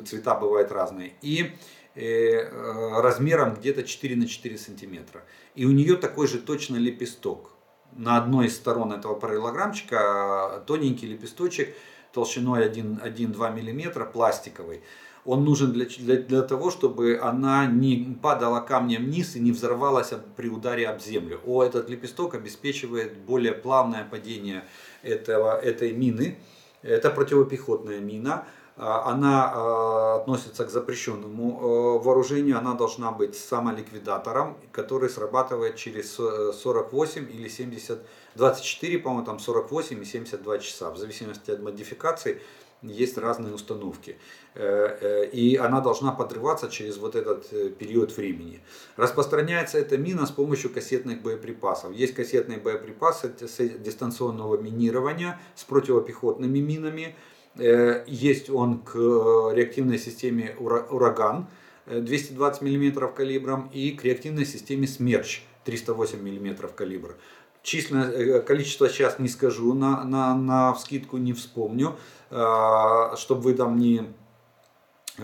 цвета, бывают разные, и размером где-то четыре на четыре сантиметра. И у нее такой же точно лепесток. На одной из сторон этого параллелограммчика тоненький лепесточек толщиной один-два миллиметра, пластиковый. Он нужен для, для, для того, чтобы она не падала камнем вниз и не взорвалась при ударе об землю. О, этот лепесток обеспечивает более плавное падение этого, этой мины. Это противопехотная мина. Она относится к запрещенному вооружению, она должна быть самоликвидатором, который срабатывает через сорок восемь или семьдесят, двадцать четыре, по-моему, там сорок восемь и семьдесят два часа. В зависимости от модификации есть разные установки. И она должна подрываться через вот этот период времени. Распространяется эта мина с помощью кассетных боеприпасов. Есть кассетные боеприпасы дистанционного минирования с противопехотными минами. Есть он к реактивной системе «Ураган» двести двадцать миллиметров калибром и к реактивной системе «Смерч» триста восемь миллиметров калибр. Численное, количество сейчас не скажу, на, на, на вскидку не вспомню, чтобы вы там не,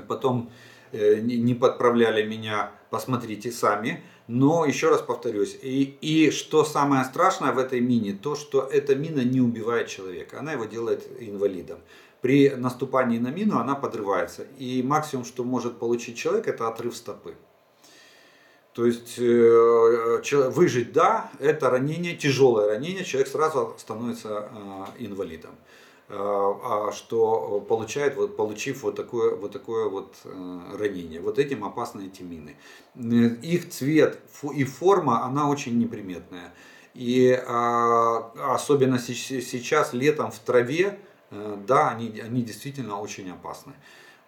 потом не подправляли меня, посмотрите сами. Но еще раз повторюсь, и, и что самое страшное в этой мине, то что эта мина не убивает человека, она его делает инвалидом. При наступании на мину она подрывается, и максимум, что может получить человек, это отрыв стопы. То есть выжить, да, это ранение, тяжелое ранение, человек сразу становится инвалидом. что получает, вот, получив вот такое, вот такое вот ранение. Вот этим опасны эти мины. Их цвет и форма, она очень неприметная. И особенно сейчас летом в траве, да, они, они действительно очень опасны.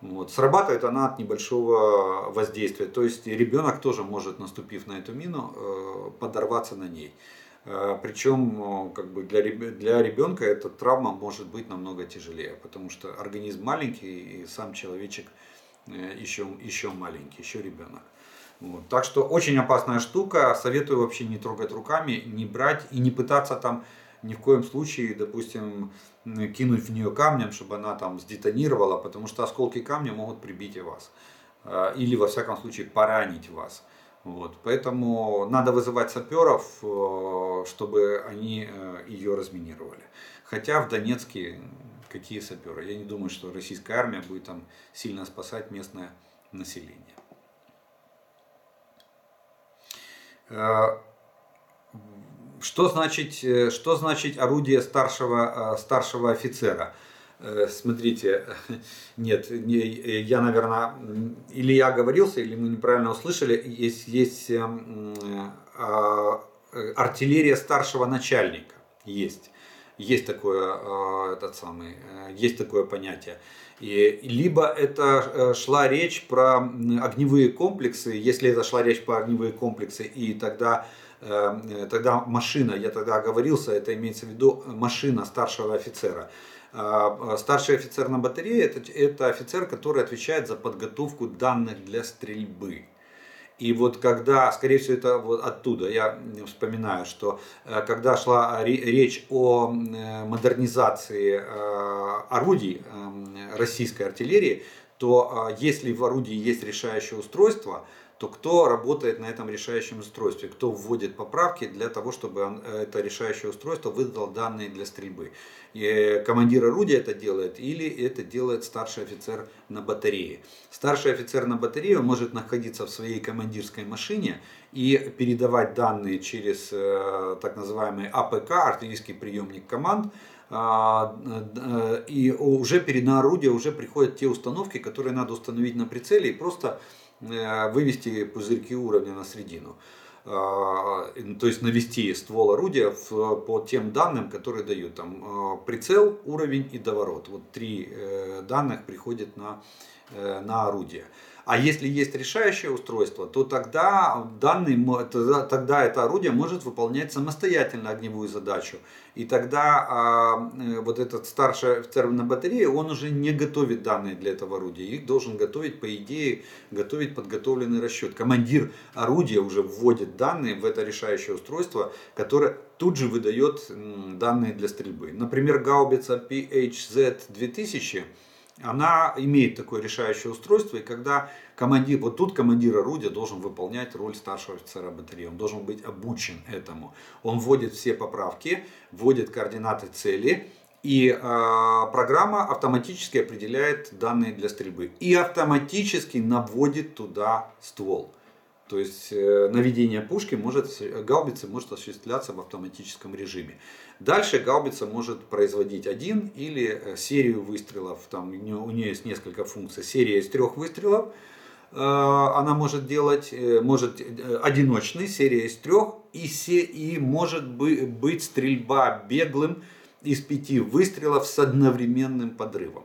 Вот. Срабатывает она от небольшого воздействия. То есть ребенок тоже может, наступив на эту мину, подорваться на ней. Причем как бы для, для ребенка эта травма может быть намного тяжелее, потому что организм маленький и сам человечек еще, еще маленький, еще ребенок. Вот. Так что очень опасная штука, советую вообще не трогать руками, не брать и не пытаться там ни в коем случае, допустим, кинуть в нее камнем, чтобы она там сдетонировала, потому что осколки камня могут прибить и вас, или во всяком случае поранить вас. Вот, поэтому надо вызывать саперов, чтобы они ее разминировали. Хотя в Донецке какие саперы? Я не думаю, что российская армия будет там сильно спасать местное население. Что значит, что значит орудие старшего, старшего офицера? Смотрите, нет, я, наверное, или я оговорился, или мы неправильно услышали, есть, есть артиллерия старшего начальника, есть, есть такое, этот самый, есть такое понятие. И либо это шла речь про огневые комплексы, если это шла речь про огневые комплексы, и тогда... Тогда машина, я тогда оговорился, это имеется в виду машина старшего офицера. Старший офицер на батарее это, это офицер, который отвечает за подготовку данных для стрельбы. И вот когда, скорее всего, это вот оттуда, я вспоминаю, что когда шла речь о модернизации орудий российской артиллерии, то если в орудии есть решающее устройство, то кто работает на этом решающем устройстве, кто вводит поправки для того, чтобы это решающее устройство выдало данные для стрельбы. И командир орудия это делает или это делает старший офицер на батарее. Старший офицер на батарее может находиться в своей командирской машине и передавать данные через так называемый АПК, артиллерийский приемник команд, и уже на орудие уже приходят те установки, которые надо установить на прицеле и просто вывести пузырьки уровня на средину, то есть навести ствол орудия по тем данным, которые дают там прицел, уровень и доворот. Вот три данных приходят на, на орудие. А если есть решающее устройство, то тогда, данный, тогда это орудие может выполнять самостоятельно огневую задачу. И тогда э, вот этот старший офицер на батарее, он уже не готовит данные для этого орудия. Их должен готовить, по идее, готовить подготовленный расчет. Командир орудия уже вводит данные в это решающее устройство, которое тут же выдает данные для стрельбы. Например, гаубица пи эйч зет две тысячи. Она имеет такое решающее устройство, и когда командир, вот тут командир орудия должен выполнять роль старшего офицера батареи, он должен быть обучен этому. Он вводит все поправки, вводит координаты цели, и э, программа автоматически определяет данные для стрельбы. И автоматически наводит туда ствол. То есть наведение пушки может, гаубицы может осуществляться в автоматическом режиме. Дальше гаубица может производить один или серию выстрелов. Там у нее есть несколько функций. Серия из трех выстрелов она может делать, может одиночный, серия из трех, и, се, и может быть стрельба беглым из пяти выстрелов с одновременным подрывом.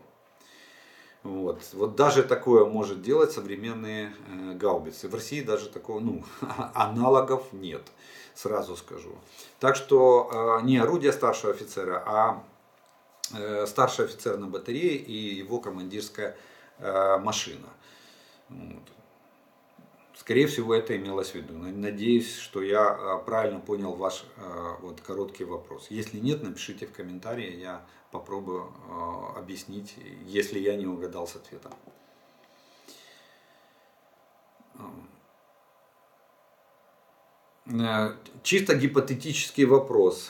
Вот. Вот даже такое может делать современные э, гаубицы. В России даже такого, ну, аналогов нет, сразу скажу. Так что э, не орудие старшего офицера, а э, старший офицер на батарее и его командирская э, машина. Вот. Скорее всего, это имелось в виду. Надеюсь, что я правильно понял ваш э, вот, короткий вопрос. Если нет, напишите в комментарии, я попробую э, объяснить, если я не угадал с ответом. Чисто гипотетический вопрос.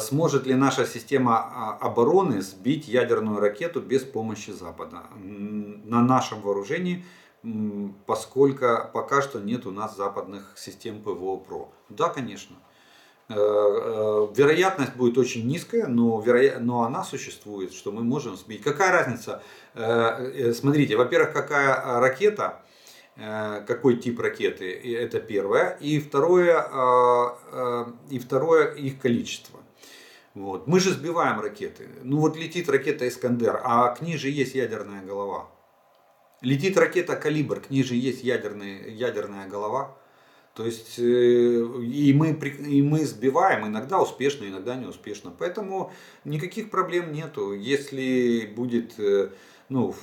Сможет ли наша система обороны сбить ядерную ракету без помощи Запада? На нашем вооружении, поскольку пока что нет у нас западных систем ПВО-ПРО. Да, конечно. вероятность будет очень низкая, но, веро... но она существует, что мы можем сбить. Какая разница? Смотрите, во-первых, какая ракета, какой тип ракеты, это первое. И второе, и второе их количество. Вот. Мы же сбиваем ракеты. Ну вот летит ракета «Искандер», а к ней же есть ядерная голова. Летит ракета «Калибр», к ней же есть ядерный, ядерная голова. То есть и мы, и мы сбиваем иногда успешно, иногда неуспешно. Поэтому никаких проблем нету. Если будет, ну,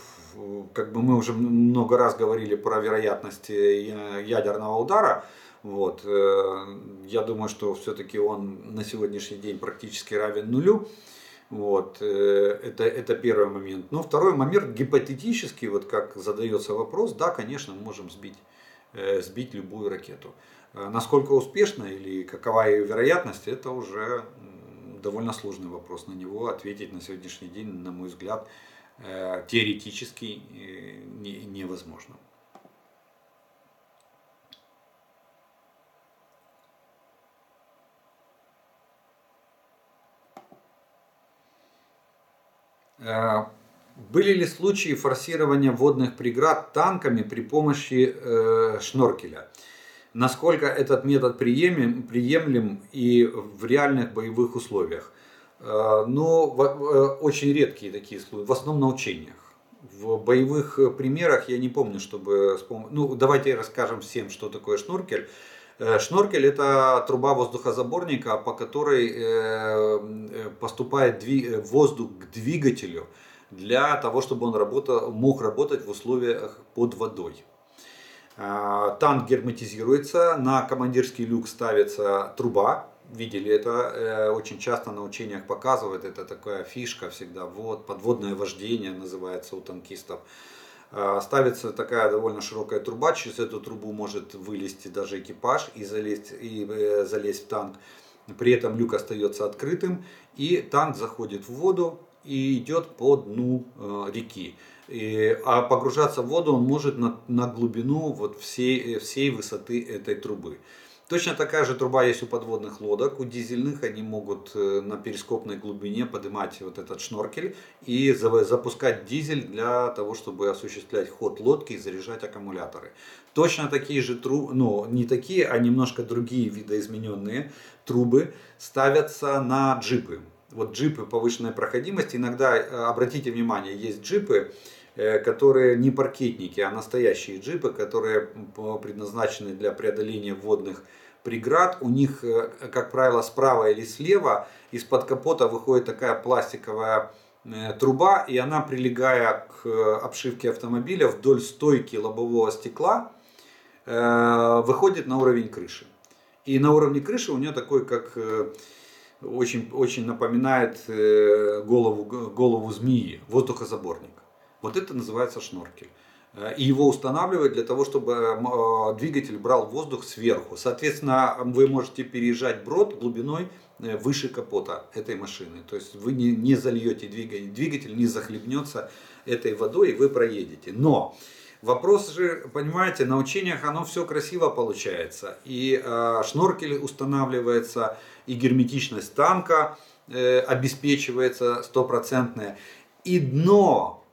как бы мы уже много раз говорили про вероятность ядерного удара, вот, я думаю, что все-таки он на сегодняшний день практически равен нулю. Вот, это, это первый момент. Но второй момент, гипотетически, вот как задается вопрос, да, конечно, мы можем сбить. сбить любую ракету. Насколько успешно или какова ее вероятность, это уже довольно сложный вопрос. На него ответить на сегодняшний день, на мой взгляд, теоретически невозможно. Были ли случаи форсирования водных преград танками при помощи э, шноркеля? Насколько этот метод приемлем, приемлем и в реальных боевых условиях? Э, но в, э, очень редкие такие случаи, в основном на учениях. В боевых примерах я не помню, чтобы... Вспом... Ну, давайте расскажем всем, что такое шноркель. Э, шноркель – это труба воздухозаборника, по которой э, поступает дви... воздух к двигателю, для того, чтобы он работал, мог работать в условиях под водой. Танк герметизируется, на командирский люк ставится труба. Видели это, очень часто на учениях показывают, это такая фишка всегда. Вот, подводное вождение называется у танкистов. Ставится такая довольно широкая труба, через эту трубу может вылезти даже экипаж и залезть, и залезть в танк. При этом люк остается открытым, и танк заходит в воду и идет по дну э, реки. И, а погружаться в воду он может на, на глубину вот всей, всей высоты этой трубы. Точно такая же труба есть у подводных лодок. У дизельных они могут э, на перископной глубине поднимать вот этот шноркель и за, запускать дизель для того, чтобы осуществлять ход лодки и заряжать аккумуляторы. Точно такие же трубы, ну не такие, а немножко другие видоизмененные трубы ставятся на джипы. Вот джипы повышенной проходимости, иногда, обратите внимание, есть джипы, которые не паркетники, а настоящие джипы, которые предназначены для преодоления водных преград. У них, как правило, справа или слева из-под капота выходит такая пластиковая труба, и она, прилегая к обшивке автомобиля вдоль стойки лобового стекла, выходит на уровень крыши. И на уровне крыши у нее такой, как... Очень, очень напоминает голову, голову змеи, воздухозаборник. Вот это называется шноркель. И его устанавливают для того, чтобы двигатель брал воздух сверху. Соответственно, вы можете переезжать брод глубиной выше капота этой машины. То есть вы не, не зальете двигатель, двигатель не захлебнется этой водой, и вы проедете. Но вопрос же, понимаете, на учениях оно все красиво получается. И э, шноркель устанавливается, и герметичность танка э, обеспечивается стопроцентная. И дно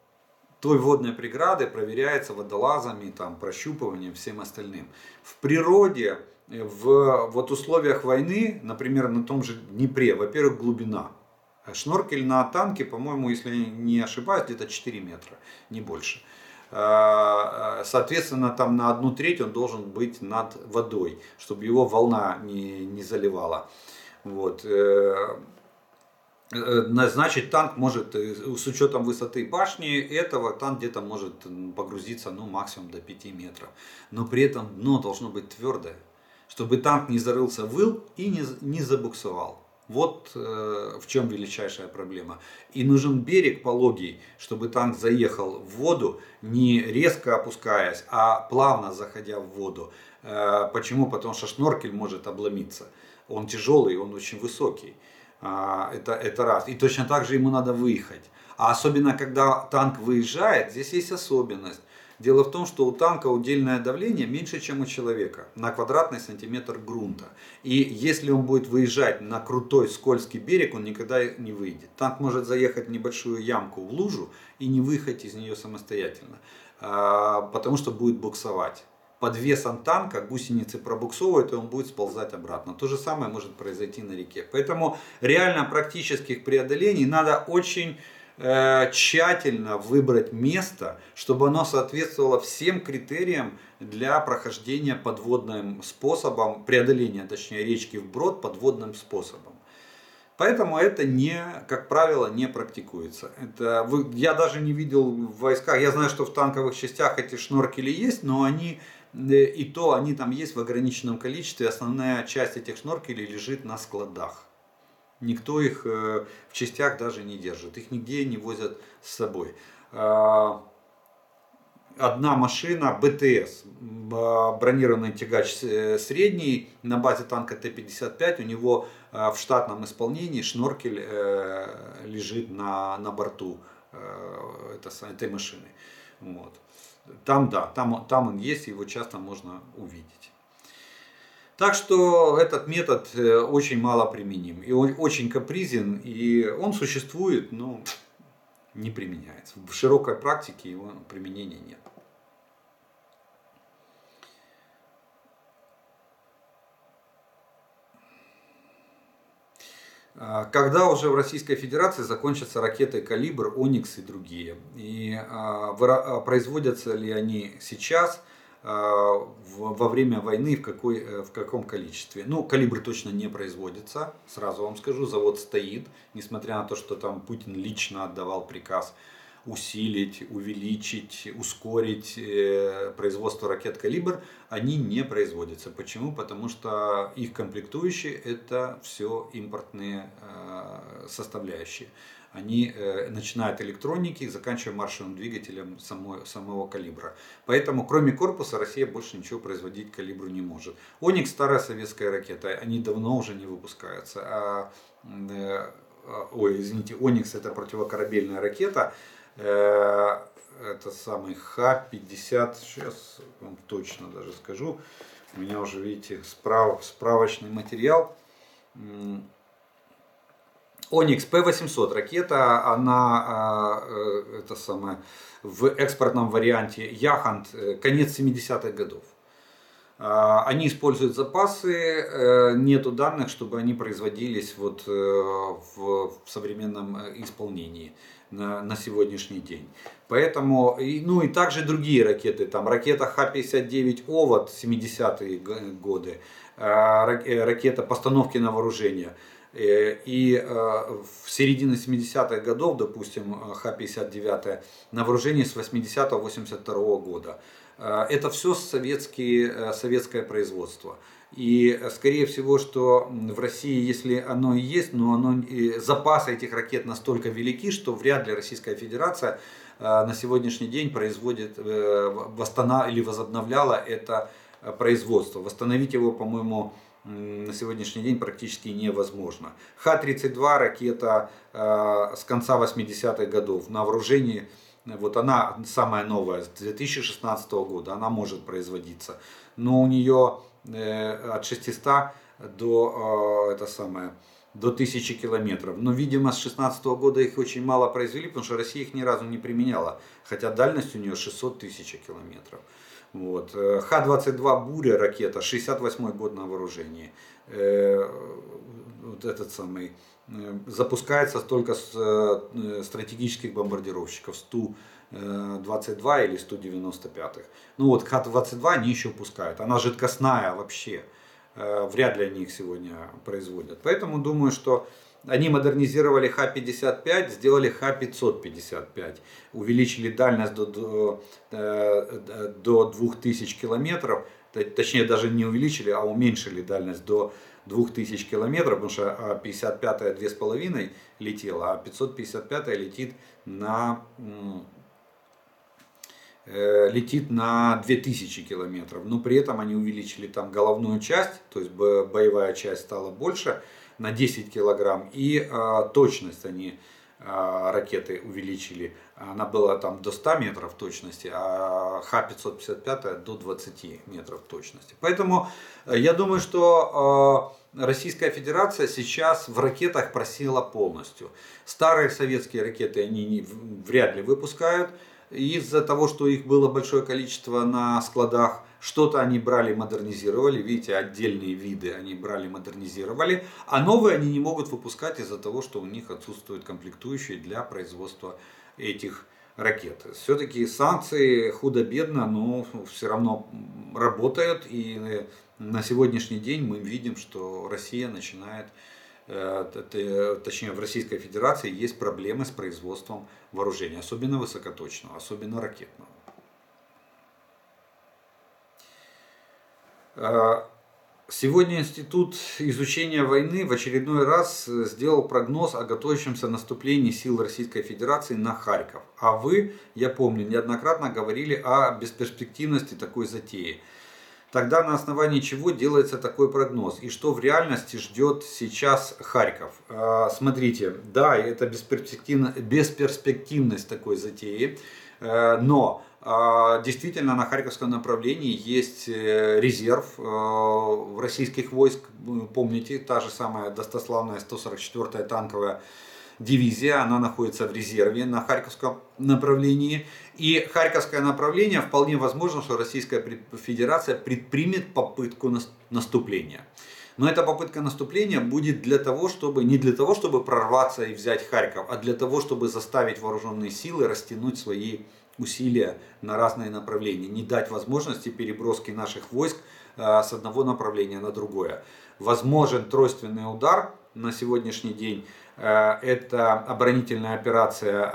той водной преграды проверяется водолазами, там, прощупыванием, всем остальным. В природе, в вот условиях войны, например, на том же Днепре, во-первых, глубина. Шноркель на танке, по-моему, если не ошибаюсь, где-то четыре метра, не больше. Соответственно, там на одну треть он должен быть над водой, чтобы его волна не, не заливала. Вот. Значит, танк может, с учетом высоты башни этого, танк где-то может погрузиться, ну, максимум до пяти метров. Но при этом дно должно быть твердое, чтобы танк не зарылся в ил и не, не забуксовал. Вот э, в чем величайшая проблема. И нужен берег пологий, чтобы танк заехал в воду, не резко опускаясь, а плавно заходя в воду. Э, почему? Потому что шноркель может обломиться. Он тяжелый, он очень высокий. Э, это, это раз. И точно так же ему надо выехать. А особенно, когда танк выезжает, здесь есть особенность. Дело в том, что у танка удельное давление меньше, чем у человека, на квадратный сантиметр грунта. И если он будет выезжать на крутой скользкий берег, он никогда не выйдет. Танк может заехать в небольшую ямку, в лужу и не выехать из нее самостоятельно, потому что будет буксовать. Под весом танка гусеницы пробуксовывают, и он будет сползать обратно. То же самое может произойти на реке. Поэтому реально практических преодолений надо очень э, тщательно выбрать место, чтобы оно соответствовало всем критериям для прохождения подводным способом, преодоления, точнее, речки вброд подводным способом. Поэтому это, не, как правило, не практикуется. Это, вы, я даже не видел в войсках, я знаю, что в танковых частях эти шноркели есть, но они... И то они там есть в ограниченном количестве, основная часть этих шноркелей лежит на складах. Никто их в частях даже не держит, их нигде не возят с собой. Одна машина БТС, бронированный тягач средний, на базе танка Т пятьдесят пять, у него в штатном исполнении шноркель лежит на, на борту этой машины. Вот. Там, да, там, там он есть, его часто можно увидеть. Так что этот метод очень мало применим. И он очень капризен, и он существует, но не применяется. В широкой практике его применения нет. Когда уже в Российской Федерации закончатся ракеты «Калибр», «Оникс» и другие? И а, производятся ли они сейчас, а, в, во время войны, в, какой, в каком количестве? Ну, «Калибр» точно не производится, сразу вам скажу, завод стоит, несмотря на то, что там Путин лично отдавал приказ усилить, увеличить, ускорить э, производство ракет «Калибр», они не производятся. Почему? Потому что их комплектующие — это все импортные э, составляющие. Они э, начинают электроники и заканчивая маршевым двигателем само, самого «Калибра». Поэтому кроме корпуса Россия больше ничего производить «Калибру» не может. «Оникс» — старая советская ракета, они давно уже не выпускаются. А, э, ой, извините, «Оникс» — это противокорабельная ракета. Это самый Х пятьдесят, сейчас вам точно даже скажу, у меня уже, видите, справ, справочный материал. Оникс П восемьсот ракета, она это самое, в экспортном варианте Яхант, конец семидесятых годов. Они используют запасы, нету данных, чтобы они производились вот в современном исполнении на, на сегодняшний день. Поэтому, ну и также другие ракеты, там ракета Х пятьдесят девять «Овод» семидесятые годы, ракета постановки на вооружение. И в середине семидесятых годов, допустим, Х пятьдесят девять на вооружении с восьмидесятого восемьдесят второго года. Это все советские, советское производство. И скорее всего, что в России, если оно и есть, но оно, запасы этих ракет настолько велики, что вряд ли Российская Федерация на сегодняшний день производит восстанов... или возобновляла это производство. Восстановить его, по-моему, на сегодняшний день практически невозможно. Х тридцать два ракета с конца восьмидесятых годов на вооружении. Вот она самая новая, с две тысячи шестнадцатого года, она может производиться. Но у нее от шестисот до, это самое, до тысячи километров. Но, видимо, с шестнадцатого года их очень мало произвели, потому что Россия их ни разу не применяла. Хотя дальность у нее шестьсот тысяч километров. Вот. Х двадцать два «Буря» ракета, шестьдесят восьмой год на вооружении. Вот этот самый... Запускается только с стратегических бомбардировщиков С-двадцать два или С-сто девяносто пять. Ну вот Х двадцать два они еще пускают. Она жидкостная вообще. Вряд ли они их сегодня производят. Поэтому думаю, что они модернизировали Х пятьдесят пять, сделали Х пятьсот пятьдесят пять. Увеличили дальность до, до, до двух тысяч километров. Точнее даже не увеличили, а уменьшили дальность до двух тысяч километров, потому что пятьдесят пятая две с половиной летела, а пятьсот пятьдесят пятая летит на, э, летит на две тысячи километров. Но при этом они увеличили там головную часть, то есть боевая часть стала больше на десять килограмм, и э, точность они ракеты увеличили, она была там до ста метров точности, а Х пятьсот пятьдесят пять до двадцати метров точности. Поэтому я думаю, что Российская Федерация сейчас в ракетах просела полностью. Старые советские ракеты они не, вряд ли выпускают. Из-за того, что их было большое количество на складах, что-то они брали, модернизировали. Видите, отдельные виды они брали, модернизировали. А новые они не могут выпускать из-за того, что у них отсутствуют комплектующие для производства этих ракет. Все-таки санкции худо-бедно, но все равно работают. И на сегодняшний день мы видим, что Россия начинает... Точнее, в Российской Федерации есть проблемы с производством вооружения, особенно высокоточного, особенно ракетного. Сегодня Институт изучения войны в очередной раз сделал прогноз о готовящемся наступлении сил Российской Федерации на Харьков. А вы, я помню, неоднократно говорили о бесперспективности такой затеи. Тогда на основании чего делается такой прогноз? И что в реальности ждет сейчас Харьков? Смотрите, да, это бесперспективно, бесперспективность такой затеи, но действительно на харьковском направлении есть резерв российских войск. Помните, та же самая достославная сто сорок четвёртая танковая дивизия, она находится в резерве на харьковском направлении. И харьковское направление, вполне возможно, что Российская Федерация предпримет попытку наступления. Но эта попытка наступления будет для того, чтобы, не для того, чтобы прорваться и взять Харьков, а для того, чтобы заставить вооруженные силы растянуть свои усилия на разные направления, не дать возможности переброски наших войск с одного направления на другое. Возможен тройственный удар на сегодняшний день. Это оборонительная операция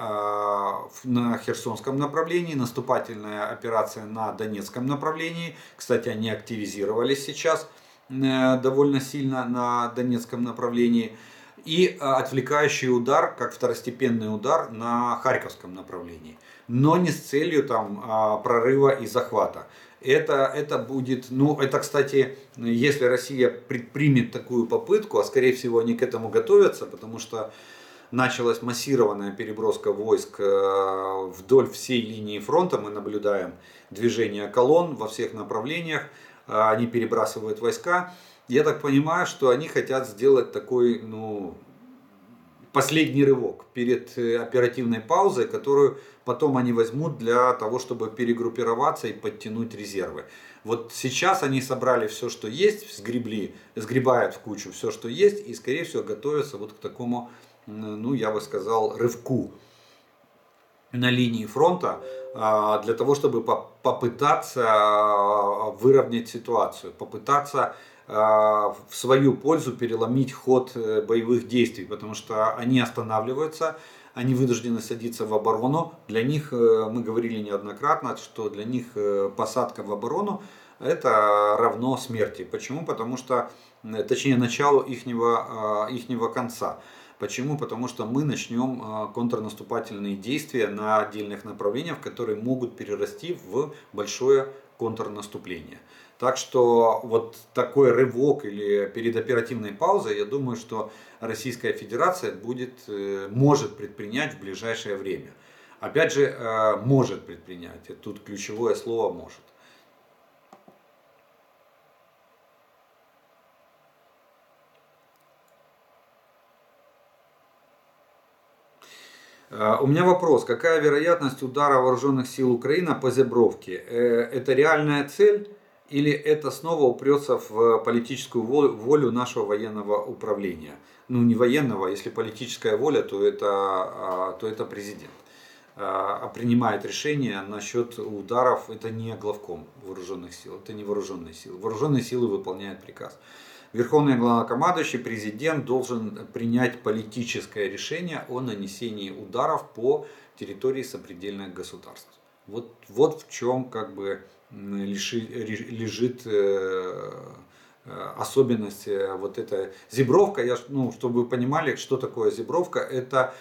на Херсонском направлении, наступательная операция на Донецком направлении. Кстати, они активизировались сейчас довольно сильно на Донецком направлении. И отвлекающий удар, как второстепенный удар на Харьковском направлении. Но не с целью там прорыва и захвата. Это, это будет, ну это, кстати, если Россия предпримет такую попытку, а скорее всего они к этому готовятся, потому что началась массированная переброска войск вдоль всей линии фронта, мы наблюдаем движение колонн во всех направлениях, они перебрасывают войска. Я так понимаю, что они хотят сделать такой, ну... последний рывок перед оперативной паузой, которую потом они возьмут для того, чтобы перегруппироваться и подтянуть резервы. Вот сейчас они собрали все, что есть, сгребли, сгребают в кучу все, что есть, и, скорее всего, готовятся вот к такому, ну, я бы сказал, рывку на линии фронта для того, чтобы попытаться выровнять ситуацию, попытаться... в свою пользу переломить ход боевых действий, потому что они останавливаются, они вынуждены садиться в оборону. Для них, мы говорили неоднократно, что для них посадка в оборону это равно смерти. Почему? Потому что, точнее, началу ихнего, ихнего конца. Почему? Потому что мы начнем контрнаступательные действия на отдельных направлениях, которые могут перерасти в большое контрнаступление. Так что вот такой рывок или перед оперативной паузой, я думаю, что Российская Федерация будет, может предпринять в ближайшее время. Опять же, может предпринять. Тут ключевое слово «может». У меня вопрос. Какая вероятность удара вооруженных сил Украины по Зябровке? Это реальная цель? Или это снова упрется в политическую волю нашего военного управления? Ну, не военного, если политическая воля, то это, то это президент. А принимает решение насчет ударов, это не главком вооруженных сил, это не вооруженные силы. Вооруженные силы выполняют приказ. Верховный главнокомандующий, президент должен принять политическое решение о нанесении ударов по территории сопредельных государств. Вот, вот в чем как бы лежит особенность вот этой Зябровка. Я, ну, чтобы вы понимали, что такое Зябровка, это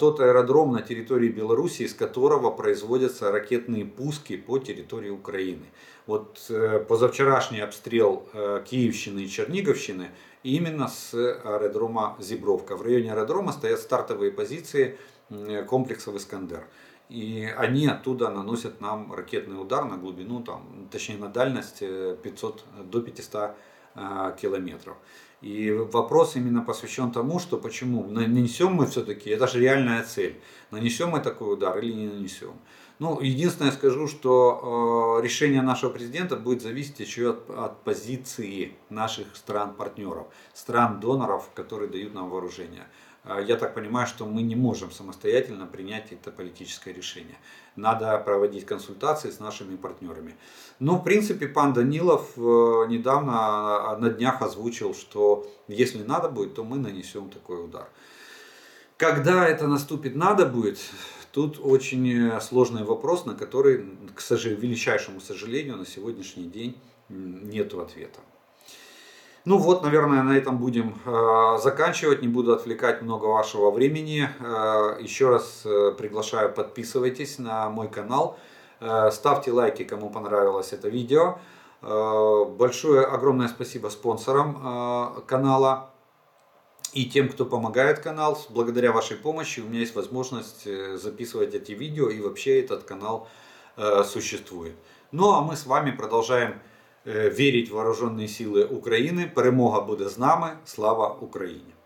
тот аэродром на территории Белоруссии, из которого производятся ракетные пуски по территории Украины. Вот позавчерашний обстрел Киевщины и Черниговщины, именно с аэродрома Зябровка. В районе аэродрома стоят стартовые позиции комплексов «Искандер». И они оттуда наносят нам ракетный удар на глубину, там, точнее на дальность пятьсот, до пятисот километров. И вопрос именно посвящен тому, что почему нанесем мы все-таки, это же реальная цель, нанесем мы такой удар или не нанесем. Ну, единственное скажу, что э, решение нашего президента будет зависеть еще от, от позиции наших стран-партнеров, стран-доноров, которые дают нам вооружение. Я так понимаю, что мы не можем самостоятельно принять это политическое решение. Надо проводить консультации с нашими партнерами. Но, в принципе, пан Данилов недавно на днях озвучил, что если надо будет, то мы нанесем такой удар. Когда это наступит надо будет, тут очень сложный вопрос, на который, к сожалению, величайшему сожалению, на сегодняшний день нет ответа. Ну вот, наверное, на этом будем заканчивать, не буду отвлекать много вашего времени. Еще раз приглашаю, подписывайтесь на мой канал, ставьте лайки, кому понравилось это видео. Большое, огромное спасибо спонсорам канала и тем, кто помогает каналу. Благодаря вашей помощи у меня есть возможность записывать эти видео и вообще этот канал существует. Ну а мы с вами продолжаем верить в вооруженные силы України. Перемога буде з нами. Слава Україні!